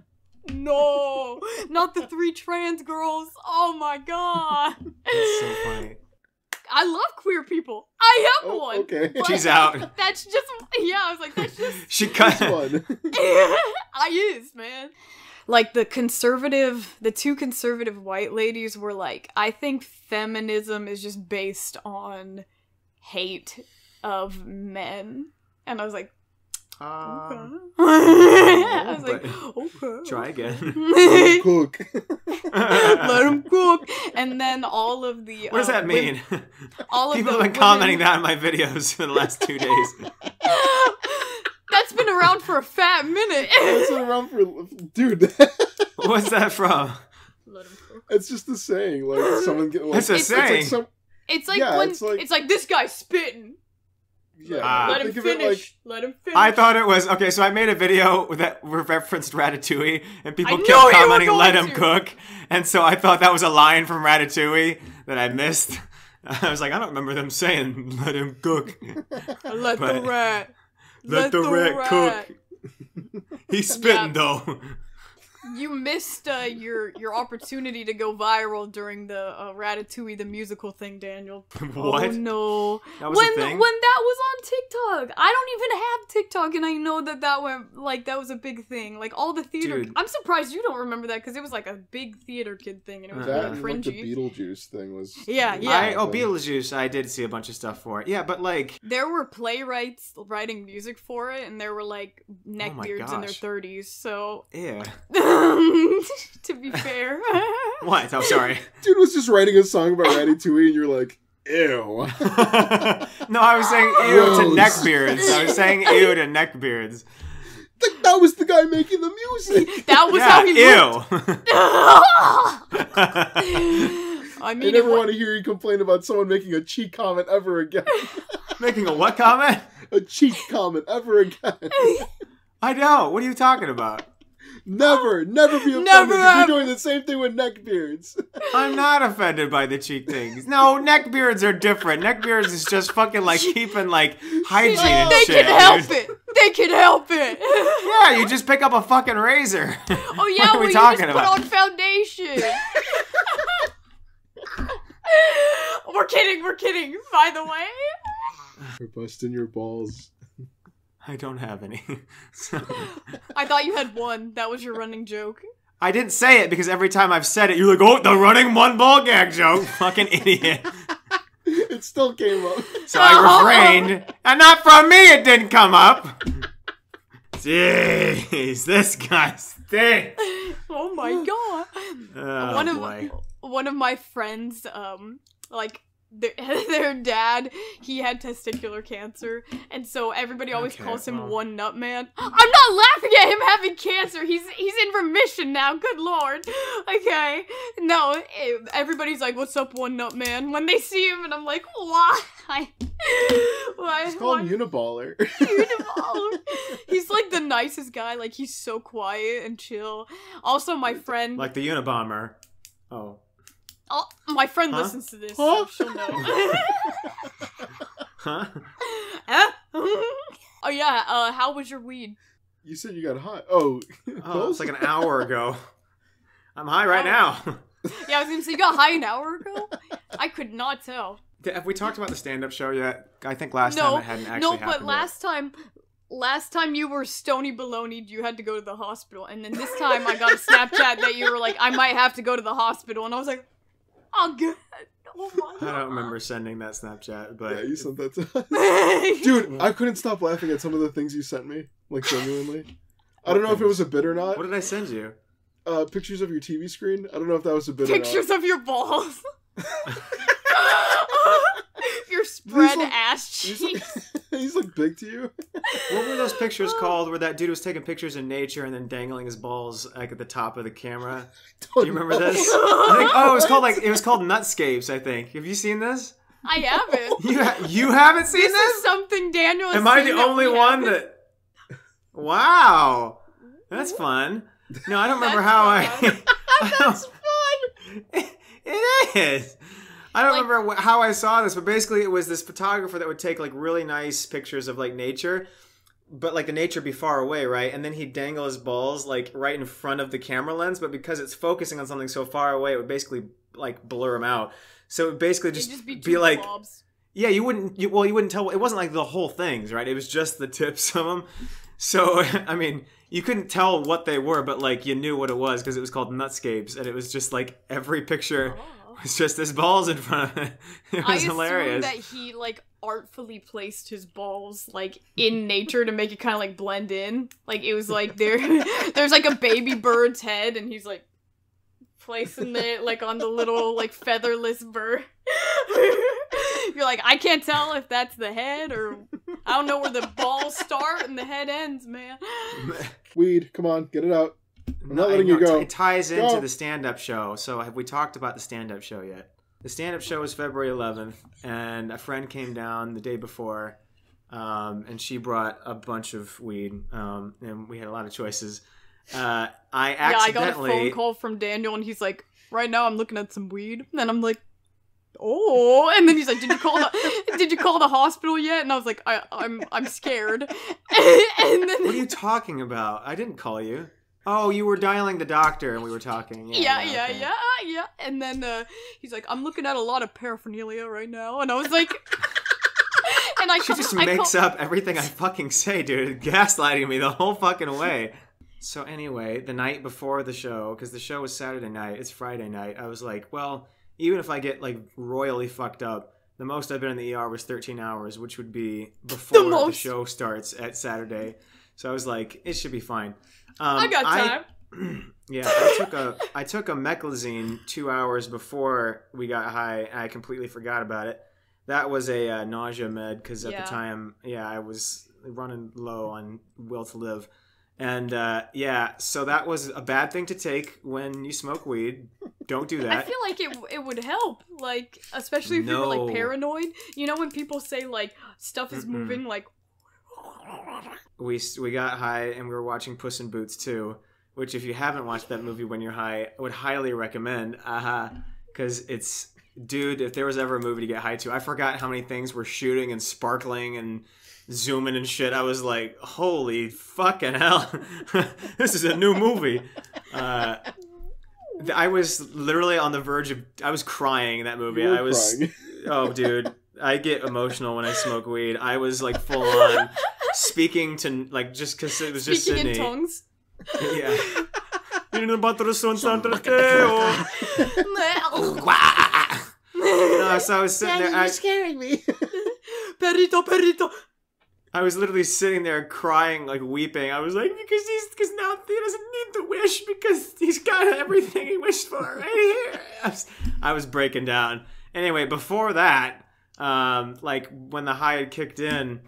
no, not the three trans girls. Oh my god. That's so funny. I love queer people. I am oh, one. Okay. She's out. That's just, yeah, I was like, that's just. She cut one. I is, man. Like, the conservative, the two conservative white ladies were like, I think feminism is just based on hate of men. And I was like, uh, okay. I was like, okay. Try again. Let him cook. Let him cook. And then all of the. What does uh, that mean? Women, all People of the have been women, commenting that on my videos for the last two days. That's been around for a fat minute. That's been around for. Dude. What's that from? Let him cook. It's just a saying. Like, someone get, like, it's a it's, saying. It's like, some, it's like yeah, when. It's like, it's like this guy's spitting. Yeah, uh, let him finish. Like, let him finish. I thought it was okay. So I made a video that referenced Ratatouille, and people kept commenting, "Let him cook," and so I thought that was a line from Ratatouille that I missed. I was like, I don't remember them saying, "Let him cook." Let but the rat. Let, let the, the rat, rat cook. He's spitting yeah. though. you missed uh, your your opportunity to go viral during the uh, Ratatouille the musical thing, Daniel. What? Oh, no. That was when a thing? When that was on TikTok. I don't even have TikTok, and I know that that went like that was a big thing. Like all the theater. Dude. I'm surprised you don't remember that because it was like a big theater kid thing, and it was that really cringy. Like the Beetlejuice thing was. Yeah, yeah. I, oh, Beetlejuice. I did see a bunch of stuff for it. Yeah, but like there were playwrights writing music for it, and there were like neckbeards oh in their thirties. So yeah. To be fair. What? I'm sorry. Dude was just writing a song about Ratatouille and you're like, ew. No, I was saying ew to neckbeards. I was saying ew to neckbeards. Th- that was the guy making the music. That was yeah, how he looked. Ew. I mean, I never want to hear you complain about someone making a cheek comment ever again. Making a what comment? A cheek comment ever again. I know. What are you talking about? Never, never be offended. Never, you're doing the same thing with neckbeards. I'm not offended by the cheek things. No, neckbeards are different. Neckbeards is just fucking like keeping like hygiene and they shit. They can help dude. it. They can help it. Yeah, you just pick up a fucking razor. Oh yeah, what are we well, talking you just about? Put on foundation. We're kidding, we're kidding, by the way. We're busting your balls. I don't have any. So. I thought you had one. That was your running joke. I didn't say it because every time I've said it, you're like, oh, the running one ball gag joke. Fucking idiot. It still came up. So I refrained. And not from me it didn't come up. Jeez, this guy stinks. Oh my god. Oh, one of boy. One of my friends, um, like, their, their dad, he had testicular cancer, and so everybody always okay, calls him well. One Nut Man. I'm not laughing at him having cancer! He's he's in remission now, good lord. Okay. No, it, everybody's like, what's up, One Nut Man? When they see him, and I'm like, why? Why? Just call him Uniballer. Uniballer. He's like the nicest guy, like, he's so quiet and chill. Also, my friend... Like the Unabomber. Oh. Oh, my friend huh? listens to this. Huh? So she'll know. Huh? Oh yeah. Uh, how was your weed? You said you got high. Oh, oh it's like an hour ago. I'm high right now. Yeah, I was gonna say you got high an hour ago. I could not tell. Have we talked about the stand-up show yet? I think last no, time it hadn't actually no, happened. No, but last yet. time. Last time you were stony baloneyed, you had to go to the hospital. And then this time I got a Snapchat that you were like, I might have to go to the hospital. And I was like, oh, good. Oh my God. I don't remember sending that Snapchat, but... Yeah, you sent that to us. Dude, I couldn't stop laughing at some of the things you sent me. Like, genuinely. I don't know if it was a bit or not. What did I send you? Uh, pictures of your T V screen. I don't know if that was a bit pictures or not. Pictures of your balls. Your spread like, ass cheeks. These look big to you. What were those pictures called where that dude was taking pictures in nature and then dangling his balls like at the top of the camera? Do you remember know. this? I think, oh, it was called like it was called Nutscapes, I think. Have you seen this? I haven't. You, ha- you haven't seen this? This is something Daniel has Am I the only that one haven't. that Wow. That's fun. No, I don't remember That's how fun. I That's fun. It, it is. I don't like, remember wh- how I saw this, but basically it was this photographer that would take like really nice pictures of like nature, but like the nature be far away, right? And then he'd dangle his balls like right in front of the camera lens, but because it's focusing on something so far away, it would basically like blur them out. So it would basically just, just be, be like, blobs. yeah, you wouldn't, you, well, you wouldn't tell, it wasn't like the whole things, right? It was just the tips of them. So, I mean, you couldn't tell what they were, but like you knew what it was because it was called Nutscapes and it was just like every picture... Oh. It's just his balls in front of it. It was I hilarious. I assume that he, like, artfully placed his balls, like, in nature to make it kind of, like, blend in. Like, it was like there, there's, like, a baby bird's head, and he's, like, placing it, like, on the little, like, featherless bird. You're like, I can't tell if that's the head or... I don't know where the balls start and the head ends, man. Weed, come on, get it out. I'm not letting you go. It ties into go. the stand-up show. So have we talked about the stand-up show yet? The stand-up show was February eleventh, and a friend came down the day before, um, and she brought a bunch of weed, um, and we had a lot of choices. Uh, I accidentally... Yeah, I got a phone call from Daniel, and he's like, right now I'm looking at some weed. And I'm like, oh. And then he's like, did you call the, did you call the hospital yet? And I was like, I, I'm, I'm scared. And then... What are you talking about? I didn't call you. Oh, you were dialing the doctor and we were talking. Yeah, yeah, yeah, okay. yeah, yeah. And then uh, he's like, I'm looking at a lot of paraphernalia right now. And I was like... and I She call, just makes call... up everything I fucking say, dude. Gaslighting me the whole fucking way. So anyway, the night before the show, because the show was Saturday night, it's Friday night, I was like, well, even if I get, like, royally fucked up, the most I've been in the E R was thirteen hours, which would be before the, the show starts at Saturday. So I was like, it should be fine. Um, I got time. I, yeah, I took a I took a Meclizine two hours before we got high, and I completely forgot about it. That was a uh, nausea med because at yeah. the time, yeah, I was running low on will to live, and uh, yeah, so that was a bad thing to take when you smoke weed. Don't do that. I feel like it it would help, like especially if no. you were like paranoid. You know when people say like stuff is Mm-mm. moving, like. We we got high and we were watching Puss in Boots two, which if you haven't watched that movie when you're high, I would highly recommend. Aha, uh-huh. Because it's dude, if there was ever a movie to get high to, I forgot how many things were shooting and sparkling and zooming and shit. I was like, holy fucking hell, this is a new movie. Uh, I was literally on the verge of I was crying in that movie. You were I was crying. Oh dude, I get emotional when I smoke weed. I was like full on. Speaking to, like, just because it was just Speaking Sydney. Speaking in tongues? Yeah. No, so I was sitting there. You're scaring me. Perrito, perrito. I was literally sitting there crying, like, weeping. I was like, because he's, because now he doesn't need the wish because he's got everything he wished for right here. I was, I was breaking down. Anyway, before that, um, like, when the high had kicked in...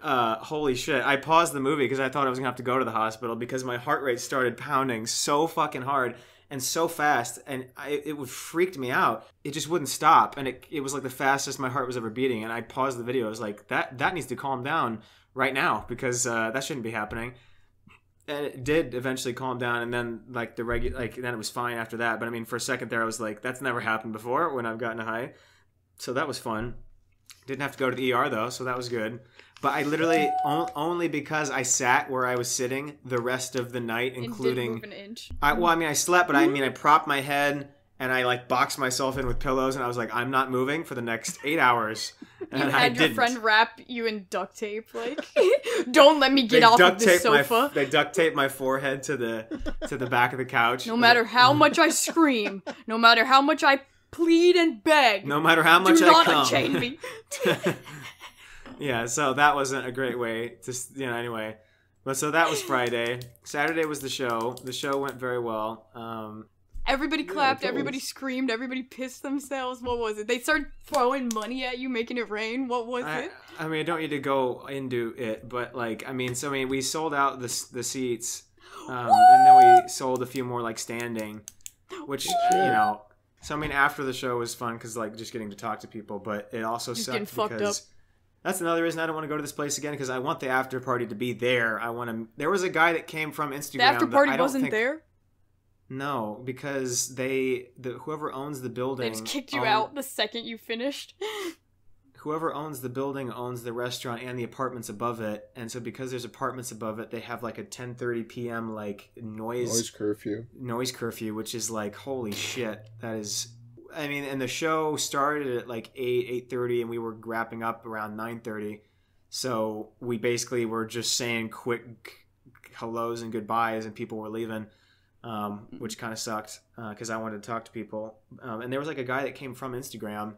Uh, holy shit, I paused the movie because I thought I was gonna have to go to the hospital because my heart rate started pounding so fucking hard and so fast, and I, it would freaked me out. It just wouldn't stop, and it, it was like the fastest my heart was ever beating, and I paused the video. I was like, that that needs to calm down right now because uh, that shouldn't be happening. And it did eventually calm down, and then like the regu- like then it was fine after that. But I mean, for a second there I was like, that's never happened before when I've gotten high. So that was fun. Didn't have to go to the E R though, so that was good. But I literally, on, only because I sat where I was sitting the rest of the night, including... And didn't move an inch. I, well, I mean, I slept, but I mean, I propped my head and I, like, boxed myself in with pillows and I was like, I'm not moving for the next eight hours. And you had I your didn't. friend wrap you in duct tape, like, don't let me get they off of this sofa. My, they duct taped my forehead to the to the back of the couch. No matter like, how much I scream, no matter how much I plead and beg. No matter how much I come. Do not unchain me. Yeah, so that wasn't a great way to, you know, anyway. But so that was Friday. Saturday was the show. The show went very well. Um, everybody clapped. Yeah, everybody screamed. Everybody pissed themselves. What was it? They started throwing money at you, making it rain. What was I, it? I mean, I don't need to go into it, but, like, I mean, so, I mean, we sold out the, the seats. Um, and then we sold a few more, like, standing, which, what? you know. So, I mean, after the show was fun because, like, just getting to talk to people. But it also just sucked because... Fucked up. That's another reason I don't want to go to this place again because I want the after party to be there. I want to. There was a guy that came from Instagram. The after party that I wasn't think, there. No, because they, the whoever owns the building, they just kicked you own, out the second you finished. Whoever owns the building owns the restaurant and the apartments above it, and so because there's apartments above it, they have like a ten thirty p m like noise noise curfew. Noise curfew, which is like holy shit, that is. I mean, and the show started at like eight, eight thirty, and we were wrapping up around nine thirty. So we basically were just saying quick hellos and goodbyes, and people were leaving, um, which kind of sucked because uh, I wanted to talk to people. Um, and there was like a guy that came from Instagram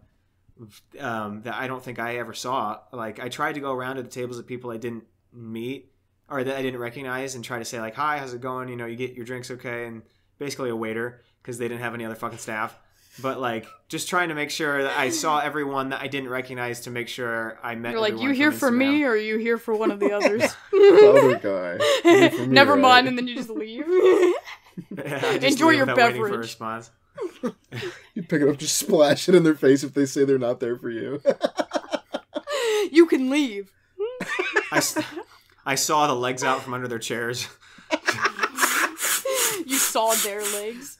um, that I don't think I ever saw. Like I tried to go around to the tables of people I didn't meet or that I didn't recognize and try to say like, hi, how's it going? You know, you get your drinks okay. And basically a waiter because they didn't have any other fucking staff. But, like, just trying to make sure that I saw everyone that I didn't recognize to make sure I met everyone. You're like, you here for me or are you here for one of the others? Other guy. Me, Never right? mind, and then you just leave. Yeah, just Enjoy leave your beverage. For a response. You pick it up, just splash it in their face if they say they're not there for you. You can leave. I, I saw the legs out from under their chairs. You saw their legs.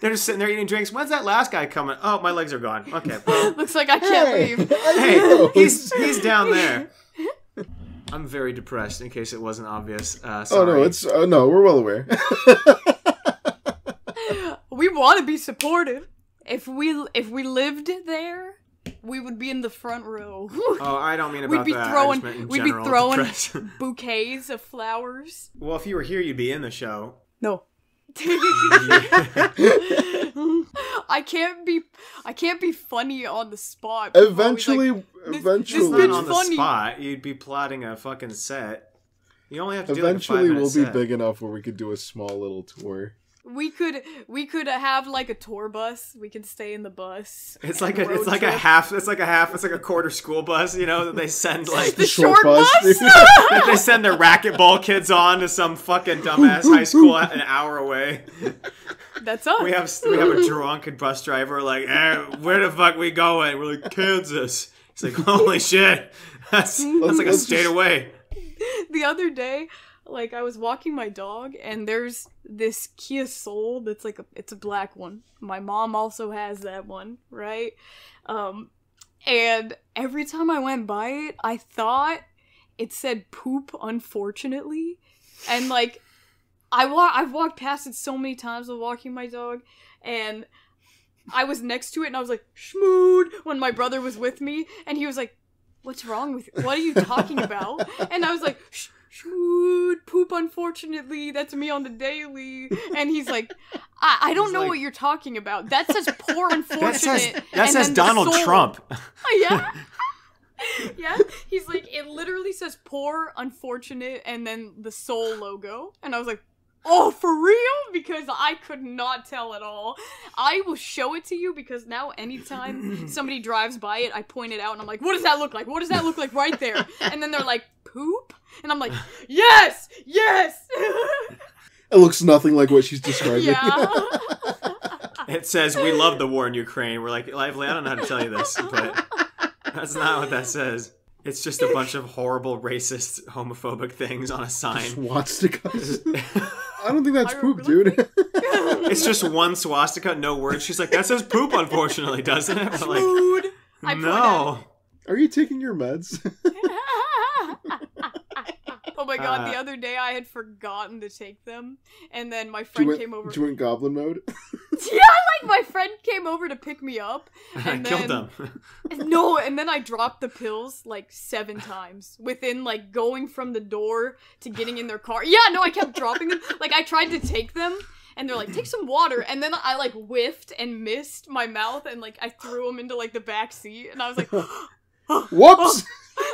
They're just sitting there eating drinks. When's that last guy coming? Oh, my legs are gone. Okay. Well. Looks like I can't hey, leave. I hey, he's he's down there. I'm very depressed, in case it wasn't obvious. Uh, sorry. Oh, no, it's... Uh, no, we're well aware. We want to be supportive. If we if we lived there, we would be in the front row. Oh, I don't mean about we'd be that. Throwing, I just meant in we'd general, be throwing depressed. Bouquets of flowers. Well, if you were here, you'd be in the show. No. I can't be I can't be funny on the spot. Eventually, like, this, eventually, this not on funny. The spot. You'd be plotting a fucking set. You only have to eventually do like a five minute set. We'll be big enough where we could do a small little tour. We could we could have like a tour bus. We could stay in the bus. It's like a it's like trip. a half. It's like a half. It's like a quarter school bus. You know that they send like the short, short bus. bus? That they send their racquetball kids on to some fucking dumbass high school an hour away. That's us. We have we have a drunken bus driver like, hey, where the fuck we going? We're like Kansas. He's like, holy shit, that's that's like a state away. The other day. Like, I was walking my dog, and there's this Kia Soul that's, like, a, it's a black one. My mom also has that one, right? Um, and every time I went by it, I thought it said poop, unfortunately. And, like, I wa- I've walked past it so many times while walking my dog, and I was next to it, and I was like, schmood, when my brother was with me. And he was like, what's wrong with you? What are you talking about? And I was like, shh. Shoot, poop, unfortunately, that's me on the daily. And he's like, I, I don't he's know like, what you're talking about. That says poor, unfortunate. That says, that says Donald Trump. Oh, yeah. Yeah. He's like, it literally says poor, unfortunate, and then the soul logo. And I was like, oh, for real? Because I could not tell at all. I will show it to you because now anytime somebody drives by it, I point it out and I'm like, what does that look like? What does that look like right there? And then they're like, poop? And I'm like, yes! Yes! It looks nothing like what she's describing. Yeah. It says, we love the war in Ukraine. We're like, Lively, I don't know how to tell you this, but that's not what that says. It's just a bunch of horrible, racist, homophobic things on a sign. Swastikas. I don't think that's I poop, really dude. It's just one swastika, no words. She's like, that says poop, unfortunately, doesn't it? But like, I no. Are you taking your meds? Oh my god, uh, the other day I had forgotten to take them, and then my friend went, came over. Did you went goblin mode? Yeah, like my friend came over to pick me up. And I then, killed them. No, and then I dropped the pills like seven times within like going from the door to getting in their car. Yeah, no, I kept dropping them. Like I tried to take them. And they're like, take some water. And then I like whiffed and missed my mouth and like I threw them into like the back seat. And I was like, whoops.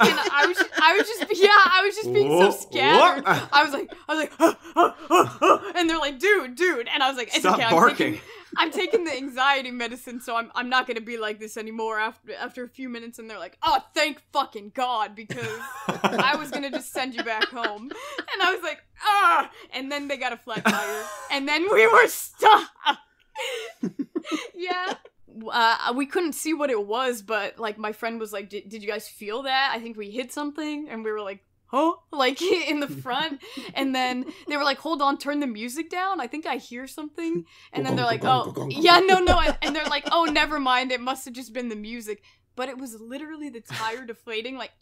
And I was, just, I was just, yeah, I was just being whoa, so scared. I was like, I was like, ah, ah, ah, ah. And they're like, dude, dude, and I was like, it's stop okay, barking. I'm taking, I'm taking the anxiety medicine, so I'm, I'm not gonna be like this anymore. After, after a few minutes, and they're like, oh, thank fucking God, because I was gonna just send you back home, and I was like, ah, and then they got a flat tire, and then we were stuck. Yeah. Uh, we couldn't see what it was, but, like, my friend was like, did you guys feel that? I think we hit something. And we were like, huh? Like, in the front. And then they were like, hold on, turn the music down. I think I hear something. And then they're like, oh, yeah, no, no. And they're like, oh, never mind. It must have just been the music. But it was literally the tire deflating, like,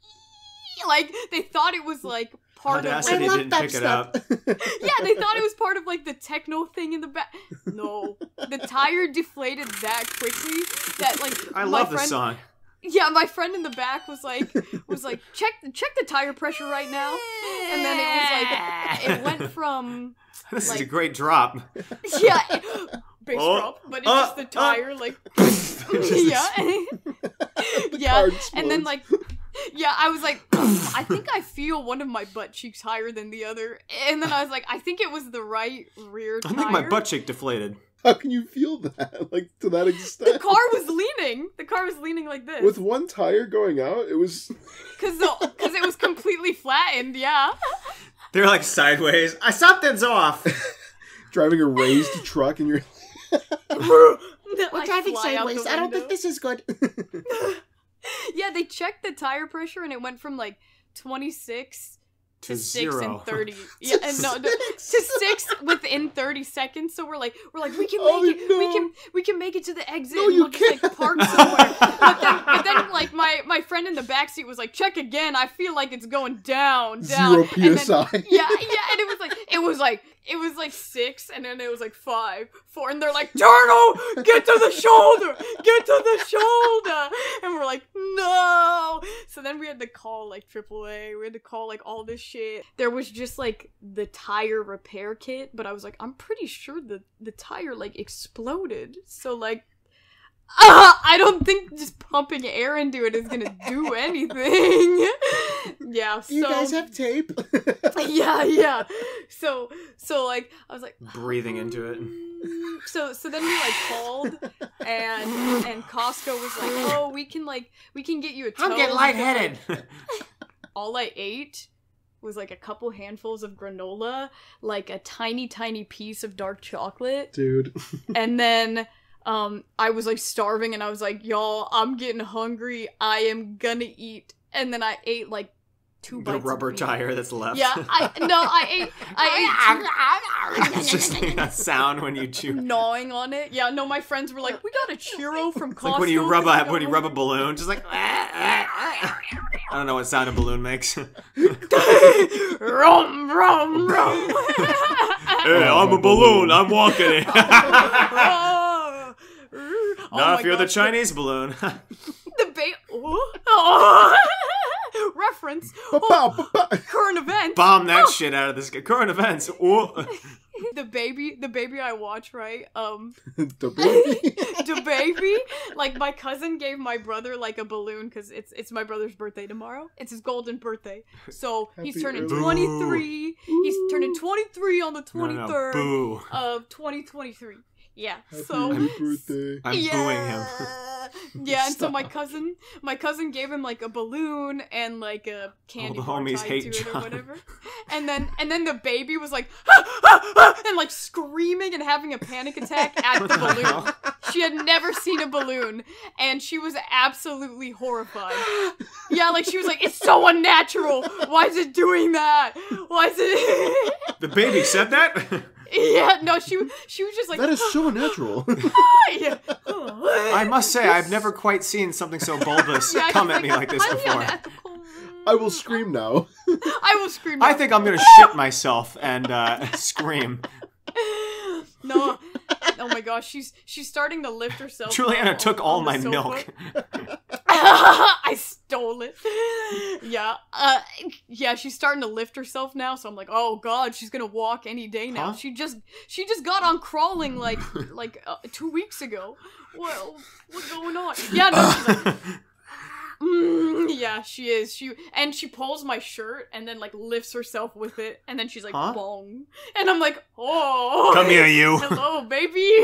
like, they thought it was, like, part Audacity of... Audacity didn't pick stuff. It up. Yeah, they thought it was part of, like, the techno thing in the back. No. The tire deflated that quickly that, like... I my love friend, this song. Yeah, my friend in the back was, like, was like, check check the tire pressure right now. And then it was, like, it went from... This like, is a great drop. Yeah. It, bass oh, drop, but it's oh, just the tire, oh. Like... Yeah. Yeah, and then, like... Yeah, I was like, I think I feel one of my butt cheeks higher than the other. And then I was like, I think it was the right rear tire. I think my butt cheek deflated. How can you feel that? Like, to that extent? The car was leaning. The car was leaning like this. With one tire going out, it was... Because it was completely flattened, yeah. They're like sideways. I Something's off. Driving a raised truck and you're... We're driving sideways. I don't think this is good. Yeah, they checked the tire pressure and it went from like twenty-six to, to six zero. and thirty. Yeah, and no, no, to six within thirty seconds. So we're like, we're like, we can make oh, it. No. We can, we can make it to the exit. No, and we'll you just, can't. Like, park somewhere. But then, but then, like my my friend in the backseat was like, check again. I feel like it's going down, down. Zero P S I. Then, yeah, yeah, and it was like, it was like. It was like six, and then it was like five, four, and they're like, Jarno, get to the shoulder, get to the shoulder, and we're like, no. So then we had to call like triple A, we had to call like all this shit. There was just like the tire repair kit, but I was like, I'm pretty sure the the tire like exploded, so like, uh, I don't think just pumping air into it is gonna do anything. Yeah, so you guys have tape. yeah, yeah. So, so like, I was like breathing into it. So, so then we like called, and and Costco was like, "Oh, we can like we can get you a tow." I'm getting lightheaded. All I ate was like a couple handfuls of granola, like a tiny, tiny piece of dark chocolate, dude, and then. Um, I was, like, starving, and I was like, y'all, I'm getting hungry. I am gonna eat. And then I ate, like, two bites of meat. The rubber tire that's left. Yeah, I, no, I ate, I ate two... It's just like that sound when you chew. Gnawing on it. Yeah, no, my friends were like, we got a churro from Costco. Like when you rub a, when you rub a balloon, just like... I don't know what sound a balloon makes. Rum, rum, rum. Hey, I'm a balloon. I'm walking it. Oh not if you're gosh, the Chinese the, balloon. The ba- oh. Oh. Reference. Oh. Current events. Bomb that oh. shit out of this guy. Current events. Oh. The baby, the baby I watch, right? Um, the baby. The baby. Like, my cousin gave my brother, like, a balloon, because it's it's my brother's birthday tomorrow. It's his golden birthday. So, Happy he's turning early. twenty-three. Boo. He's turning twenty-three on the twenty-third no, no. of twenty twenty-three. Yeah, Happy so birthday. I'm yeah. booing him. Yeah, and so my cousin, my cousin gave him like a balloon and like a candy bar tied to it or whatever. And then, and then the baby was like, ah, ah, ah, and like screaming and having a panic attack at the balloon. She had never seen a balloon, and she was absolutely horrified. Yeah, like she was like, it's so unnatural. Why is it doing that? Why is it? The baby said that? Yeah, no, she she was just like... That is so natural. I must say, I've never quite seen something so bulbous yeah, come at like, me like this before. I will scream now. I will scream now. I think I'm going to shit myself and uh, scream. No. Oh my gosh, she's she's starting to lift herself. Juliana on, took all my sofa. Milk. I stole it. Yeah, uh, yeah, she's starting to lift herself now. So I'm like, oh god, she's gonna walk any day now. Huh? She just she just got on crawling like like uh, two weeks ago. Well, what's going on? Yeah, no. She's like, mm, yeah, she is. She and she pulls my shirt and then like lifts herself with it, and then she's like, huh? Bong, and I'm like, oh, come here, you. Hello, baby.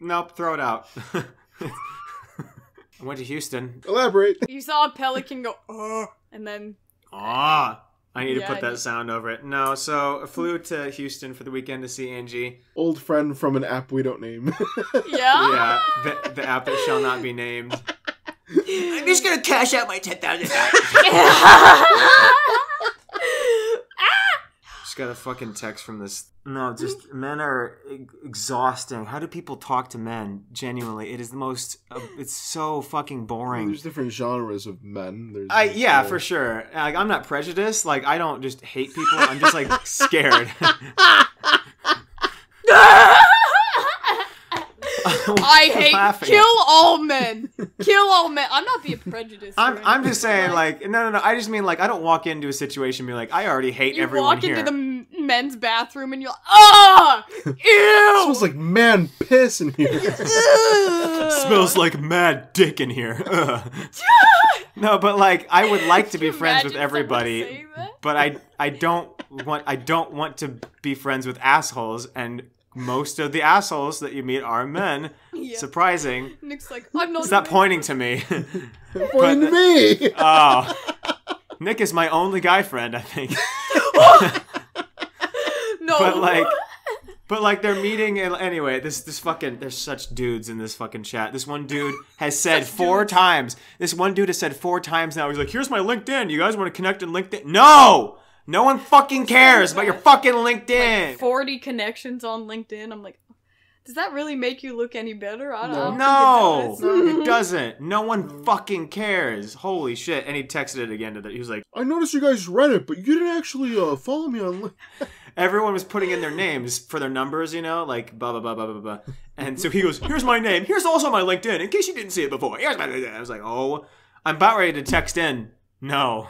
Nope, throw it out. I went to Houston. Elaborate. You saw a pelican go, oh, and then. Ah, I need yeah, to put that sound over it. No, so I flew to Houston for the weekend to see Angie. Old friend from an app we don't name. Yeah. Yeah, the, the app that shall not be named. I'm just going to cash out my ten thousand dollars. Just got a fucking text from this. No, just men are e- exhausting. How do people talk to men? Genuinely, it is the most. Uh, it's so fucking boring. There's different genres of men. There's I, yeah, for sure. Like, I'm not prejudiced. Like, I don't just hate people. I'm just like scared. I hate laughing. Kill all men. Kill all men. I'm not being prejudiced. I'm, I'm just saying, like, no, no, no. I just mean, like, I don't walk into a situation and be like, I already hate you everyone here. You walk into the men's bathroom and you're like, ah, ew. It smells like man piss in here. Smells like mad dick in here. No, but like, I would like to be friends with everybody, but I, I don't want, I don't want to be friends with assholes and. Most of the assholes that you meet are men. Yeah. Surprising. Nick's like, I'm not. Stop pointing to me. Pointing to me. Oh, Nick is my only guy friend, I think. No. But like, But like they're meeting, and anyway, this this fucking there's such dudes in this fucking chat. This one dude has said four dudes. times. This one dude has said four times now. He's like, "Here's my LinkedIn. You guys want to connect in LinkedIn?" No, no one fucking cares about your fucking LinkedIn. Like forty connections on LinkedIn. I'm like, does that really make you look any better? I don't know. No, it, does. it doesn't. No one fucking cares. Holy shit! And he texted it again to the. He was like, "I noticed you guys read it, but you didn't actually uh, follow me on LinkedIn." Everyone was putting in their names for their numbers, you know, like blah, blah, blah, blah, blah, blah. And so he goes, here's my name. Here's also my LinkedIn, in case you didn't see it before. Here's my LinkedIn. I was like, oh, I'm about ready to text in. No,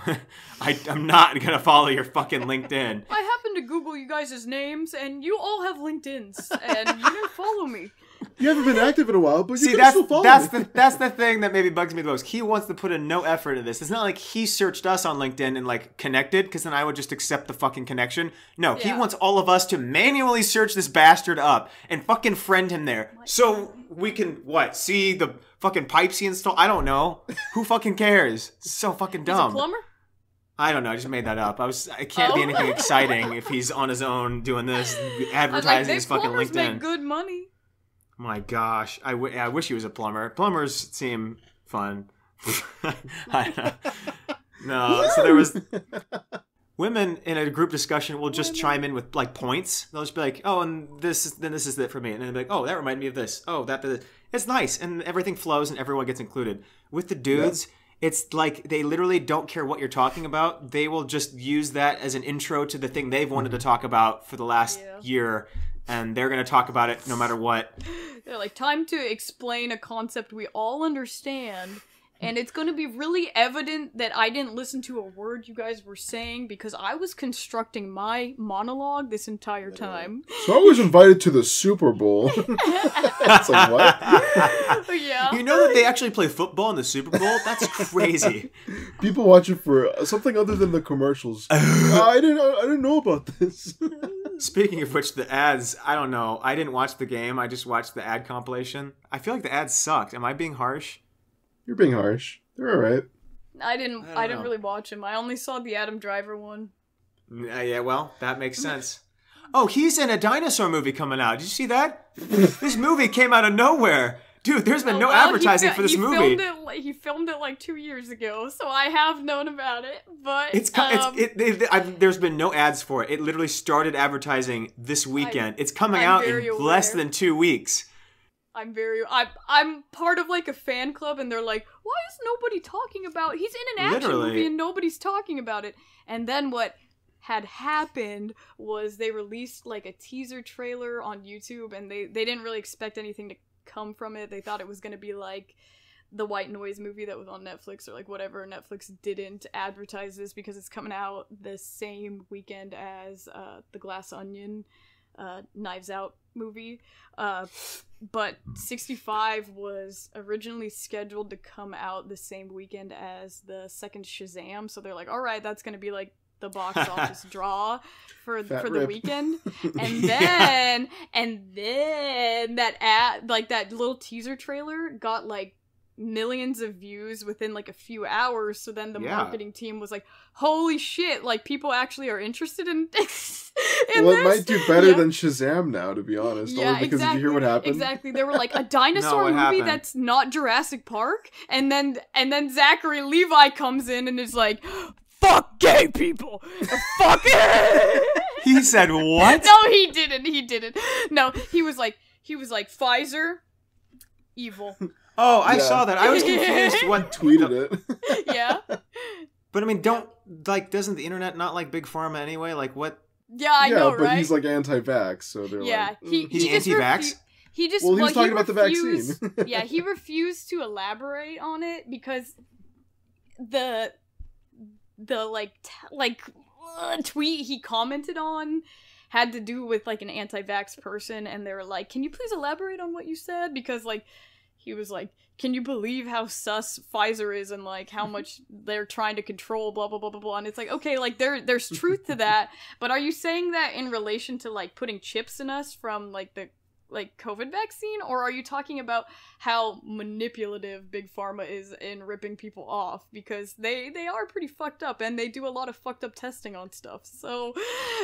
I, I'm not going to follow your fucking LinkedIn. I happened to Google you guys' names, and you all have LinkedIns, and you didn't follow me. You haven't been active in a while, but you See, can that's, still follow that's me. The, that's the thing that maybe bugs me the most. He wants to put in no effort into this. It's not like he searched us on LinkedIn and, like, connected, because then I would just accept the fucking connection. No, yeah. He wants all of us to manually search this bastard up and fucking friend him there. What? So we can, what, see the fucking pipes he installed? I don't know. Who fucking cares? It's so fucking dumb. He's a plumber? I don't know. I just made that up. I was. It can't oh. be anything exciting if he's on his own doing this, advertising like, his fucking LinkedIn. Make good money. My gosh, I, w I wish he was a plumber. Plumbers seem fun. I no, so there was women in a group discussion will just women. chime in with like points. They'll just be like, "Oh, and this is, then this is it for me," and then be like, "Oh, that reminded me of this. Oh, that." This. It's nice, and everything flows, and everyone gets included. With the dudes, yeah. It's like they literally don't care what you're talking about. They will just use that as an intro to the thing they've wanted to talk about for the last yeah. year. And they're going to talk about it no matter what. They're like, time to explain a concept we all understand. And it's going to be really evident that I didn't listen to a word you guys were saying because I was constructing my monologue this entire time. So I was invited to the Super Bowl. It's like, what? Yeah. You know that they actually play football in the Super Bowl? That's crazy. People watch it for something other than the commercials. I didn't. I didn't know about this. Speaking of which, the ads, I don't know. I didn't watch the game. I just watched the ad compilation. I feel like the ads sucked. Am I being harsh? You're being harsh. They're all right. I didn't I, I didn't really watch him. I only saw the Adam Driver one. Yeah, yeah, well, that makes sense. Oh, he's in a dinosaur movie coming out. Did you see that? This movie came out of nowhere. Dude, there's been oh, no well, advertising he, for this he movie. Filmed it, he filmed it like two years ago, so I have known about it. But it's, um, it's it, it, it, I've, there's been no ads for it. It literally started advertising this weekend. I, it's coming I'm out in aware. less than two weeks. I'm very I, I'm part of like a fan club, and they're like, why is nobody talking about? He's in an action literally. movie, and nobody's talking about it. And then what had happened was they released like a teaser trailer on YouTube, and they they didn't really expect anything to come from it. They thought it was going to be like the White Noise movie that was on Netflix or like whatever. Netflix didn't advertise this because it's coming out the same weekend as uh the Glass Onion uh Knives Out movie. Uh but sixty-five was originally scheduled to come out the same weekend as the second Shazam, so they're like, all right, that's going to be like the box office draw for Fat for rip. the weekend. And then yeah. and then that ad, like that little teaser trailer got like millions of views within like a few hours. So then the yeah. marketing team was like, holy shit, like people actually are interested in, in well, this. Well, it might do better yeah. than Shazam now, to be honest. Yeah, only because exactly, did you hear what happened? Exactly. They were like, a dinosaur no, movie happened? that's not Jurassic Park? And then and then Zachary Levi comes in and is like, fuck gay people! Fuck it! He said what? No, he didn't. He didn't. No, he was like, he was like, Pfizer, evil. Oh, I yeah. saw that. I was confused when tweeted it. Yeah. But I mean, don't, like, doesn't the internet not like Big Pharma anyway? Like, what? Yeah, I yeah, know, right? Yeah, but he's like anti-vax, so they're yeah, like... He, mm. He's he anti-vax? He, he just... Well, he was well, talking he about refused, the vaccine. Yeah, he refused to elaborate on it because the... the like t like uh, tweet he commented on had to do with like an anti-vax person, and they were like, can you please elaborate on what you said? Because like he was like, can you believe how sus Pfizer is and like how much they're trying to control blah blah blah blah blah. And it's like, okay, like there there's truth to that, but are you saying that in relation to like putting chips in us from like the like COVID vaccine, or are you talking about how manipulative Big Pharma is in ripping people off? Because they they are pretty fucked up, and they do a lot of fucked up testing on stuff. So,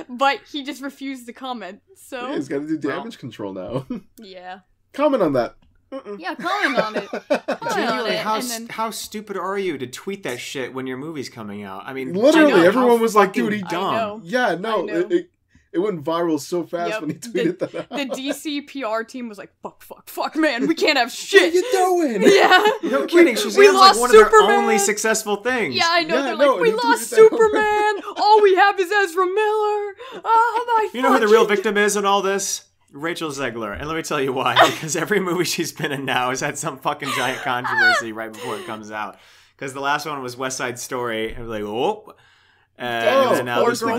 but he just refused to comment. So yeah, he's got to do damage well, control now. Yeah. Comment on that. Mm-mm. Yeah, comment on it. Comment Genuinely, on it, how then... how stupid are you to tweet that shit when your movie's coming out? I mean, literally, I know, everyone was like, "Dude, he dumb." Yeah, no, it, it it went viral so fast yep. when he tweeted the, that. Out. The D C P R team was like, "Fuck, fuck, fuck, man, we can't have shit." What are you doing? Yeah, no kidding. Shazam's like one Superman. of their only successful things. Yeah, I know. Yeah, they're no, like, "We lost Superman. All we have is Ezra Miller." Oh my! You know who the real victim is in all this? Rachel Zegler, and let me tell you why. Because every movie she's been in now has had some fucking giant controversy right before it comes out. Because the last one was West Side Story, and I was like, oh. And, oh, and now this one. Of, I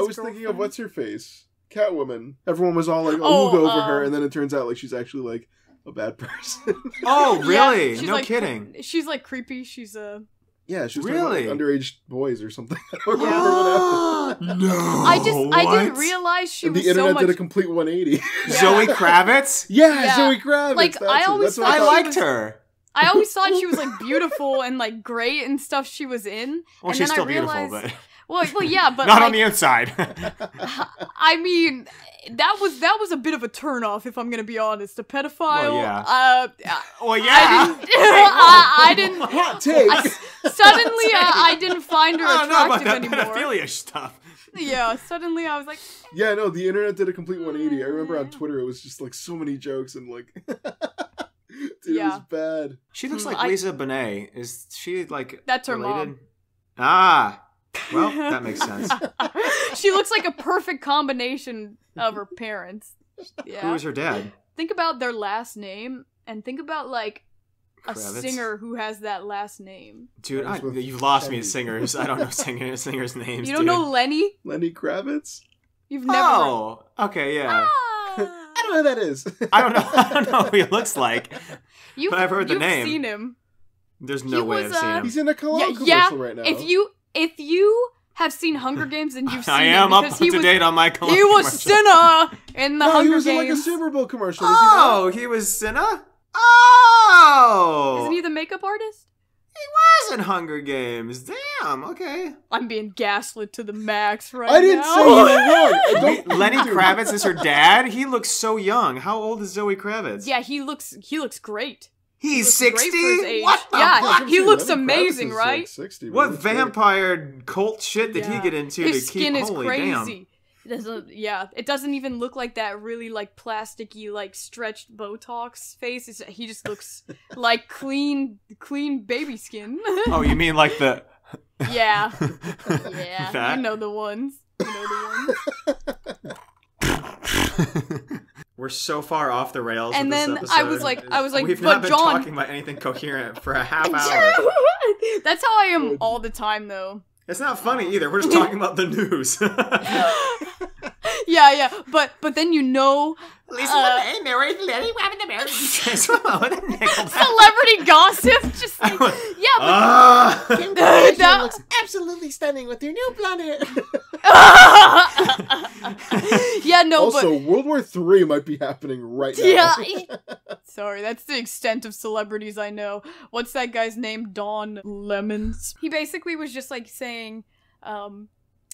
was girlfriend. thinking of what's her face, Catwoman. Everyone was all like, oh, we'll go over um, her, and then it turns out like she's actually like a bad person. Oh, really? Yeah, no like, kidding. She's like creepy. She's a. Uh... Yeah, she was really? talking about like, underage boys or something. I don't remember yeah. what happened. No. I just, what? I didn't realize she and was so much... the internet did a complete one eighty. Yeah. Zoe Kravitz? Yeah, yeah, Zoe Kravitz. Like, That's I always thought I, thought I liked was, her. I always thought she was, like, beautiful and, like, great and stuff she was in. Well, and she's then still I realized, beautiful, but... Well, well yeah, but... Not like, on the inside. I mean... That was that was a bit of a turnoff, if I'm going to be honest. A pedophile. Well, yeah. Uh, well, yeah. I didn't. I, I didn't Hot take. I, suddenly, uh, I didn't find her attractive anymore. I don't know about that pedophilia stuff. Yeah. Suddenly, I was like. Yeah. No. The internet did a complete one eighty. I remember on Twitter, it was just like so many jokes and like. Dude, yeah. It was bad. She looks like I, Lisa Bonet. Is she like? That's her related? mom. Ah. Well, that makes sense. She looks like a perfect combination of her parents. Yeah. Who was her dad? Think about their last name, and think about, like, a Kravitz. singer who has that last name. Dude, I, you've lost Lenny. me at singers. I don't know singer, singers' names, You don't dude. know Lenny? Lenny Kravitz? You've never... Oh, okay, yeah. Ah. I don't know who that is. I don't know I don't know who he looks like, you've, but I've heard the name. You've seen him. There's no he way was, I've seen uh, him. He's in a cologne yeah, commercial yeah, right now. If you... If you have seen Hunger Games, and you've seen I am him, up to was, date on my commercial. He was Cinna in the no, Hunger Games. he was in like a Super Bowl commercial. Oh, he, he was Cinna? Oh! Isn't he the makeup artist? He was in Hunger Games. Damn, okay. I'm being gaslit to the max right now. I didn't now. say you were wrong. Lenny Kravitz is her dad? He looks so young. How old is Zoe Kravitz? Yeah, he looks he looks great. He's sixty. What? The yeah, fuck? he looks amazing, right? Like sixty, what vampire cult shit did yeah. he get into? His to skin keep? is Holy crazy. Damn. It doesn't. Yeah, it doesn't even look like that really like plasticky like stretched Botox face. It's, he just looks like clean, clean baby skin. Oh, you mean like the? Yeah. Yeah. That? You know the ones. You know the ones. We're so far off the rails. And then this I was like, I was like, we've not been John... talking about anything coherent for a half hour. That's how I am all the time, though. It's not funny either. We're just talking about the news. Yeah, yeah, but but then you know, Lisa uh, married Lenny celebrity gossip, just like, yeah, but Kim Kardashian looks absolutely stunning with your new blonde hair. Yeah, no, also, but... World War Three might be happening right now. Yeah. Sorry, that's the extent of celebrities I know. What's that guy's name? Don Lemon. He basically was just like saying, um,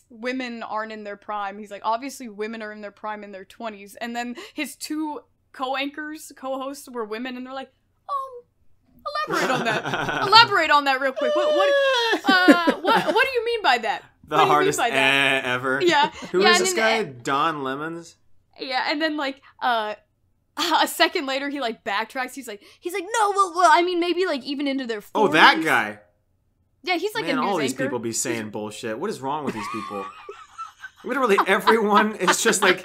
women aren't in their prime. He's like, obviously women are in their prime in their twenties. And then his two co-anchors, co-hosts were women, and they're like, um... Elaborate on that. Elaborate on that real quick. What what, uh, what what do you mean by that? The what hardest eh ever. Yeah. Who yeah, is this guy? Eh. Don Lemons? Yeah, and then like uh, a second later he like backtracks. He's like he's like no, well, well I mean maybe like even into their forties. Oh, that guy. Yeah, he's like Man, a news anchor. all these people be saying bullshit. What is wrong with these people? Literally everyone is just like.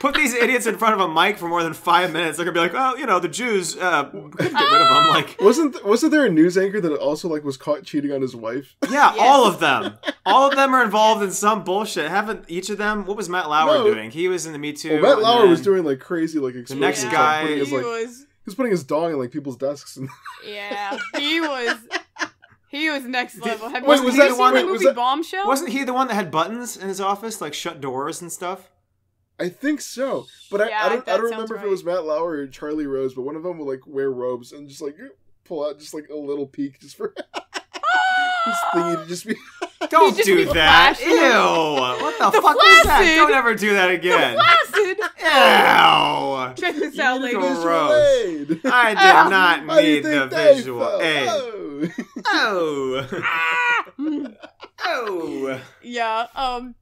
Put these idiots in front of a mic for more than five minutes. They're gonna be like, "Oh, you know, the Jews uh, couldn't get rid of them." Like, wasn't th wasn't there a news anchor that also like was caught cheating on his wife? Yeah, yes. all of them, all of them are involved in some bullshit. Haven't each of them? What was Matt Lauer no. doing? He was in the Me Too. Well, Matt Lauer was doing like crazy, like the next yeah. guy. Like, his, like, he was. He was putting his dog in like people's desks. And yeah, he was. He was next level. Have Wait, you was that the one? That, movie was that, Bombshell? Wasn't he the one that had buttons in his office, like shut doors and stuff? I think so, but yeah, I, I don't. I don't remember right. if it was Matt Lauer or Charlie Rose, but one of them would like wear robes and just like pull out just like a little peek just for this thingy to just be. Don't just do that! Flashed. Ew! What the, the fuck flaccid. Is that? Don't ever do that again. The flaccid. Ew! Check this out, ladies. Gross. I did oh. not need the visual aid. Oh. Oh. Oh. Yeah. Um.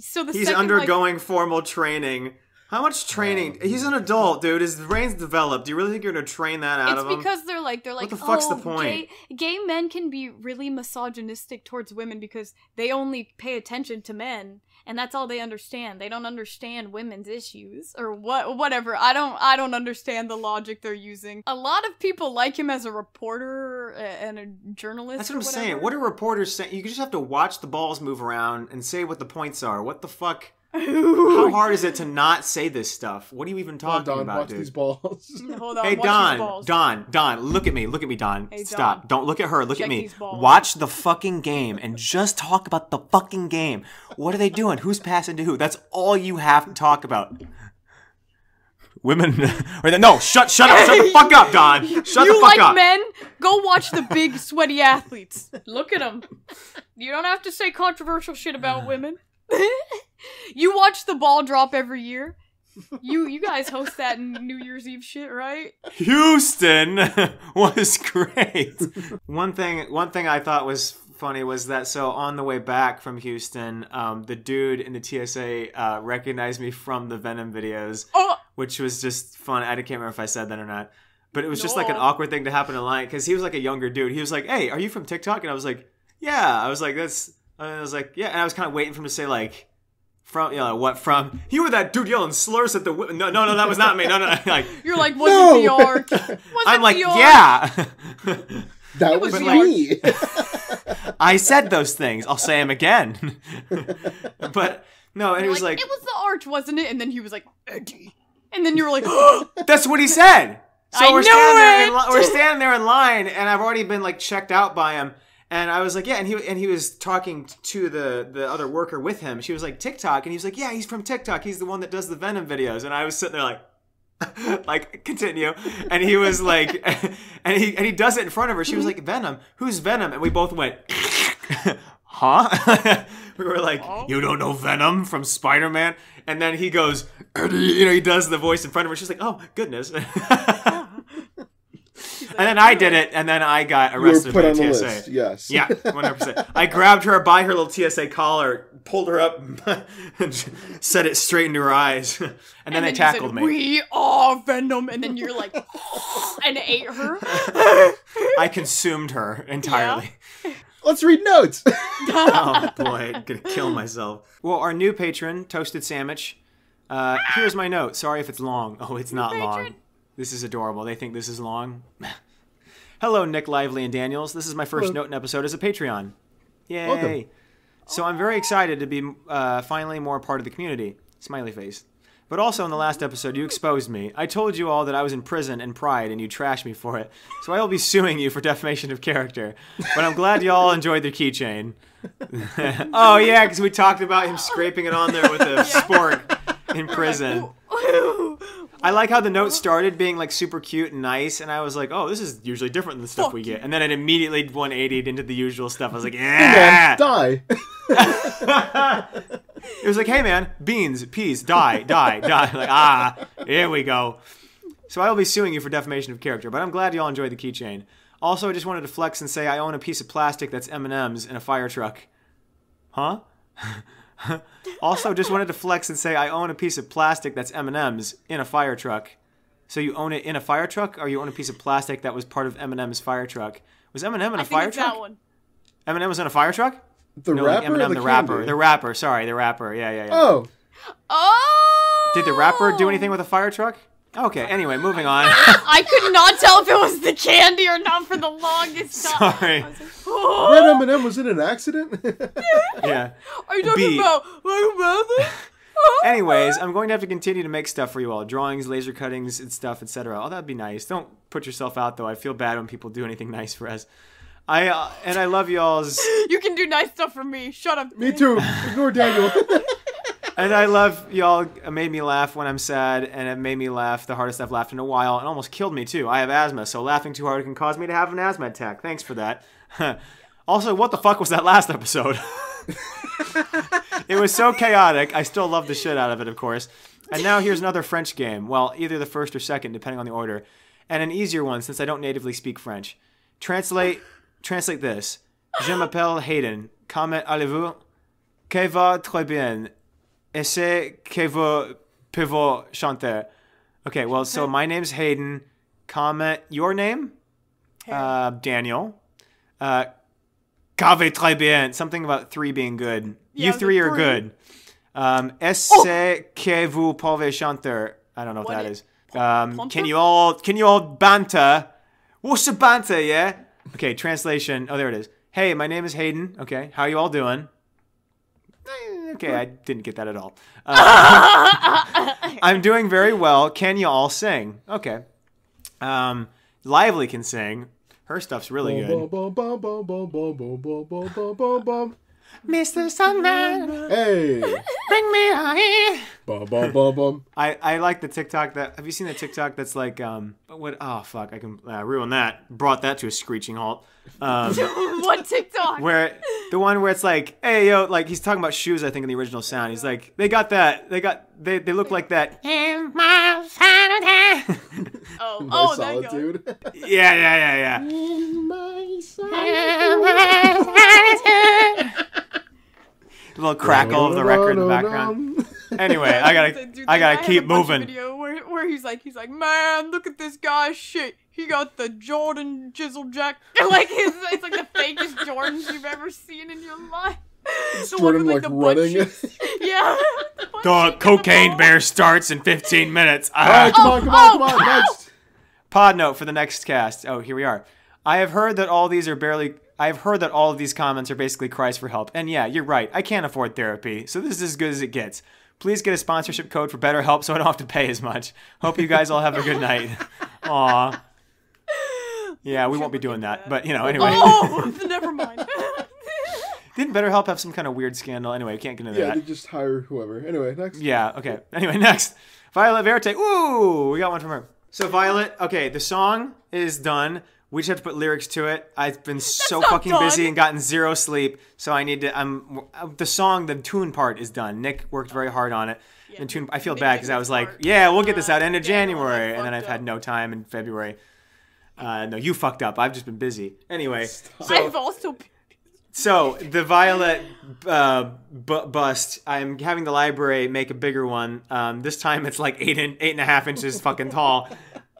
So the he's second, undergoing like, formal training. How much training? He's an adult, dude. His brain's developed. Do you really think you're gonna train that out it's of him? It's because they're like, they're like, what the oh, fuck's the point? Gay, gay men can be really misogynistic towards women because they only pay attention to men, and that's all they understand. They don't understand women's issues or what, whatever. I don't, I don't understand the logic they're using. A lot of people like him as a reporter and a journalist. That's what I'm saying. What are reporters saying? You just have to watch the balls move around and say what the points are. What the fuck? How hard is it to not say this stuff? What are you even talking Hold on, about, watch dude? These balls. Hold on, hey, watch Don, these balls. Don, Don, look at me, look at me, Don. Hey, Stop. Don. Don't look at her, look Check at me. Watch the fucking game and just talk about the fucking game. What are they doing? Who's passing to who? That's all you have to talk about. Women, or the, no, shut, shut up, shut the fuck up, Don. Shut you the fuck like up. You like men? Go watch the big, sweaty athletes. Look at them. You don't have to say controversial shit about women. You watch the ball drop every year. You you guys host that New Year's Eve shit, right? Houston was great. One thing one thing I thought was funny was that so on the way back from Houston, um, the dude in the T S A uh, recognized me from the Venom videos, oh! which was just fun. I can't remember if I said that or not, but it was no. just like an awkward thing to happen in line because he was like a younger dude. He was like, "Hey, are you from TikTok?" And I was like, "Yeah." I was like, "That's." I was like, yeah, and I was kind of waiting for him to say, like, from, you know, what from? You were that dude yelling slurs at the w No, no, no, that was not me. No, no, no. Like, you're like, was no. it the arc? Was I'm it like, the arc? Yeah. That it was, was me. Like, I said those things. I'll say them again. But, no, and you're he was like, like. It was the arch, wasn't it? And then he was like, Eggy. And then you were like, oh, that's what he said. So I we're, knew standing it. There in we're standing there in line, and I've already been, like, checked out by him. And I was like, yeah, and he and he was talking to the, the other worker with him. She was like, TikTok. And he was like, yeah, he's from TikTok. He's the one that does the Venom videos. And I was sitting there like, like, continue. And he was like, and he and he does it in front of her. She was like, Venom? Who's Venom? And we both went, huh? We were like, you don't know Venom from Spider-Man? And then he goes, you know, he does the voice in front of her. She's like, oh, goodness. And then I did it, and then I got arrested by T S A. List, yes. Yeah, one hundred percent. I grabbed her by her little T S A collar, pulled her up, and set it straight into her eyes. And, and then, then they tackled said, me. We are Venom. And then you're like, and ate her. I consumed her entirely. Yeah. Let's read notes. Oh, boy. I'm going to kill myself. Well, our new patron, Toasted Sandwich, uh, here's my note. Sorry if it's long. Oh, it's not long. This is adorable. They think this is long. Hello, Nick Lively and Daniels. This is my first Hello. note and episode as a Patreon. Yay. Welcome. So I'm very excited to be uh, finally more part of the community. Smiley face. But also in the last episode, you exposed me. I told you all that I was in prison and pride, and you trashed me for it. So I will be suing you for defamation of character. But I'm glad you all enjoyed the keychain. Oh, yeah, because we talked about him scraping it on there with a spork in prison. I like how the note started being like super cute and nice, and I was like, "Oh, this is usually different than the stuff Fuck we get." And then it immediately one eightied into the usual stuff. I was like, "Yeah, man, die." It was like, "Hey, man, beans, peas, die, die, die." Like, ah, here we go. So I will be suing you for defamation of character, but I'm glad you all enjoyed the keychain. Also, I just wanted to flex and say I own a piece of plastic that's M and M's in a fire truck. Huh? Also, just wanted to flex and say I own a piece of plastic that's M and M's in a fire truck. So you own it in a fire truck, or you own a piece of plastic that was part of M and M's fire truck? Was M and M in a I fire think it's truck? That one. M and M was in a fire truck? The no, rapper, like M and M, or the, the rapper, the rapper. Sorry, the rapper. Yeah, yeah, yeah. Oh, oh! Did the rapper do anything with a fire truck? Okay. Anyway, moving on. I could not tell if it was the candy or not for the longest time. Sorry. Like, oh. Red M and M was in an accident. Yeah. Are you talking B. about my brother? Anyways, I'm going to have to continue to make stuff for you all: drawings, laser cuttings, and stuff, et cetera. Oh, that'd be nice. Don't put yourself out though. I feel bad when people do anything nice for us. I uh, and I love y'all's. You can do nice stuff for me. Shut up. Me too. Ignore Daniel. And I love y'all. It made me laugh when I'm sad, and it made me laugh the hardest I've laughed in a while, and almost killed me too. I have asthma, so laughing too hard can cause me to have an asthma attack. Thanks for that. Also, what the fuck was that last episode? It was so chaotic. I still love the shit out of it, of course. And now here's another French game. Well, either the first or second, depending on the order. And an easier one, since I don't natively speak French. Translate translate this. Je m'appelle Hayden. Comment allez-vous? Que va très bien. Et c'est que vous pouvez chanter. Okay, well, so my name's Hayden. Comment your name? Uh, Daniel. Uh, Cave très bien. Something about three being good. Yeah, you three are three. good. Um, est-ce oh. que vous pouvez chanter? I don't know what if that is. P um, can you all can you all banter? What's a banter, yeah? Okay, translation. Oh, there it is. Hey, my name is Hayden. Okay, how you all doing? Okay, I didn't get that at all. Uh, I'm doing very well. Can you all sing? Okay. Um, Lively can sing. Her stuff's really good. Mister Sunman, hey, bring me high. Bum, bum, bum, bum. I I like the TikTok that. Have you seen the TikTok that's like um what? Oh fuck! I can uh, ruin that. Brought that to a screeching halt. Um, what TikTok? Where the one where it's like, hey yo, like he's talking about shoes. I think in the original sound, he's like, they got that. They got they they look like that. In my solitude. Oh, my oh, solitude. That goes. Yeah, yeah, yeah, yeah. In my solitude. A little crackle of the record in the background. Anyway, I gotta, Dude, I gotta keep moving. Video where, where he's like, he's like, man, look at this guy's shit. He got the Jordan jizzle jack. Like his, it's like the fakest Jordans you've ever seen in your life. The Jordan with, like, like the running. Yeah. The, the cocaine the bear starts in fifteen minutes. All right, come oh, on, come oh, on, come oh, on. Next. Pod note for the next cast. Oh, here we are. I have heard that all these are barely. I've heard that all of these comments are basically cries for help. And yeah, you're right. I can't afford therapy, so this is as good as it gets. Please get a sponsorship code for BetterHelp so I don't have to pay as much. Hope you guys all have a good night. Aw. Yeah, we won't be doing that. But, you know, anyway. Oh, never mind. Didn't BetterHelp have some kind of weird scandal? Anyway, we can't get into yeah, that. Yeah, they just hire whoever. Anyway, next. Yeah, okay. Anyway, next. Violet Verte. Ooh, we got one from her. So, Violet, okay, the song is done. We just have to put lyrics to it. I've been That's so fucking done. busy and gotten zero sleep, so I need to. I'm the song, the tune part is done. Nick worked very hard on it. Yeah, and tune. I feel Nick bad because I was like, yeah, we'll get this out end of January, and then I've had no time in February. Uh, no, you fucked up. I've just been busy. Anyway, so, I've also. Been so the Violet uh, bu bust. I'm having the library make a bigger one. Um, this time it's like eight and eight and a half inches fucking tall.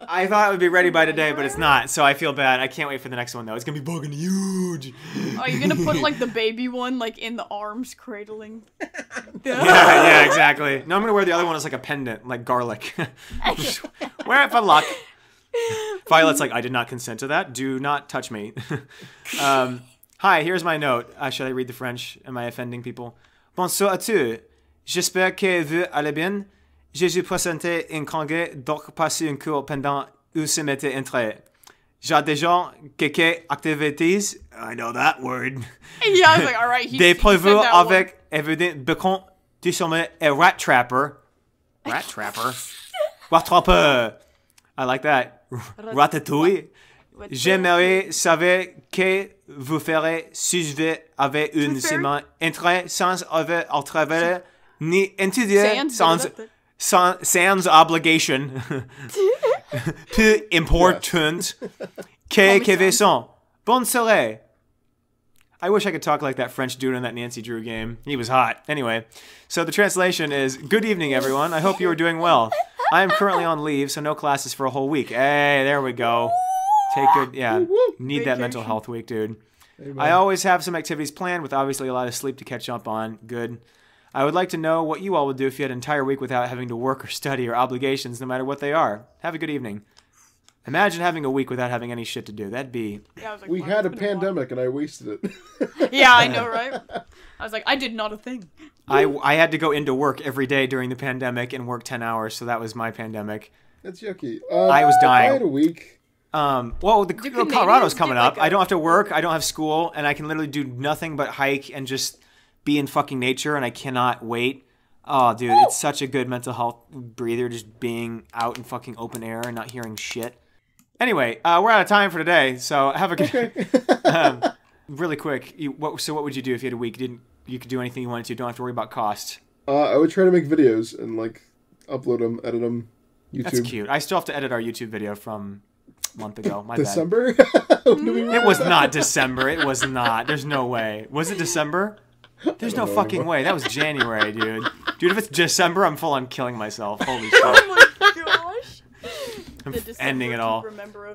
I thought it would be ready by today, but it's not, so I feel bad. I can't wait for the next one, though. It's going to be fucking huge. Oh, you're going to put, like, the baby one, like, in the arms cradling? yeah, yeah, exactly. No, I'm going to wear the other one as, like, a pendant, like garlic. Wear it for luck. Violet's like, I did not consent to that. Do not touch me. um, hi, here's my note. Uh, should I read the French? Am I offending people? Bonsoir à tous. J'espère que vous allez bien. Je suis présenté en Congrès, donc passé un cours pendant une semaine entrée. J'ai déjà quelques activités. I know that word. Yeah, I was like, all right. He, Des prévus avec évident Bacon, du sommet et Rat Trapper. Rat Trapper. Rat Trapper. I like that. Ratatouille. J'aimerais savoir que vous ferez si je vais avec une semaine entrée sans avoir à travailler ni étudier sans... Sans, sans obligation, peu important que que vaisson. Bonne soirée. I wish I could talk like that French dude in that Nancy Drew game. He was hot. Anyway, so the translation is, good evening, everyone. I hope you are doing well. I am currently on leave, so no classes for a whole week. Hey, there we go. Take good, yeah, need that mental health week, dude. Amen. I always have some activities planned with obviously a lot of sleep to catch up on. Good. I would like to know what you all would do if you had an entire week without having to work or study or obligations, no matter what they are. Have a good evening. Imagine having a week without having any shit to do. That'd be... Yeah, I was like, we had a pandemic and I wasted it. Yeah, I know, right? I was like, I did not a thing. I, I had to go into work every day during the pandemic and work ten hours, so that was my pandemic. That's yucky. Uh, I was dying. I had a week. Um, well, the, well, Colorado's coming up. Like a... I don't have to work. I don't have school. And I can literally do nothing but hike and just... be in fucking nature, and I cannot wait. Oh, dude, oh. It's such a good mental health breather, just being out in fucking open air and not hearing shit. Anyway, uh, we're out of time for today, so have a good... Okay. um, really quick, you, what, so what would you do if you had a week? Didn't you could do anything you wanted to. Don't have to worry about cost. Uh, I would try to make videos and, like, upload them, edit them, YouTube. That's cute. I still have to edit our YouTube video from a month ago. My December? Bad. It was not December. It was not. There's no way. Was it December? There's no fucking anymore. way. That was January, dude. Dude, if it's December, I'm full on killing myself. Holy shit. Oh my gosh. I'm ending it all. It.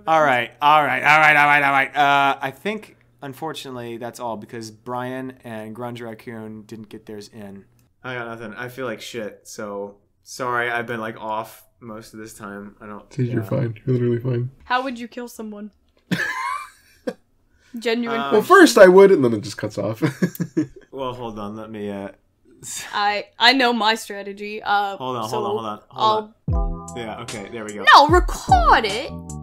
All right. All right. All right. All right. All right. Uh, I think, unfortunately, that's all because Brian and Grunge Raccoon didn't get theirs in. I got nothing. I feel like shit. So sorry. I've been like off most of this time. I don't. Dude, yeah. You're fine. You're literally fine. How would you kill someone? Genuine. Um, well, first I would, and then it just cuts off. Well, hold on. Let me. Uh... I I know my strategy. Uh, hold on. So hold on. Hold on. Hold I'll... on. Yeah. Okay. There we go. No, record it.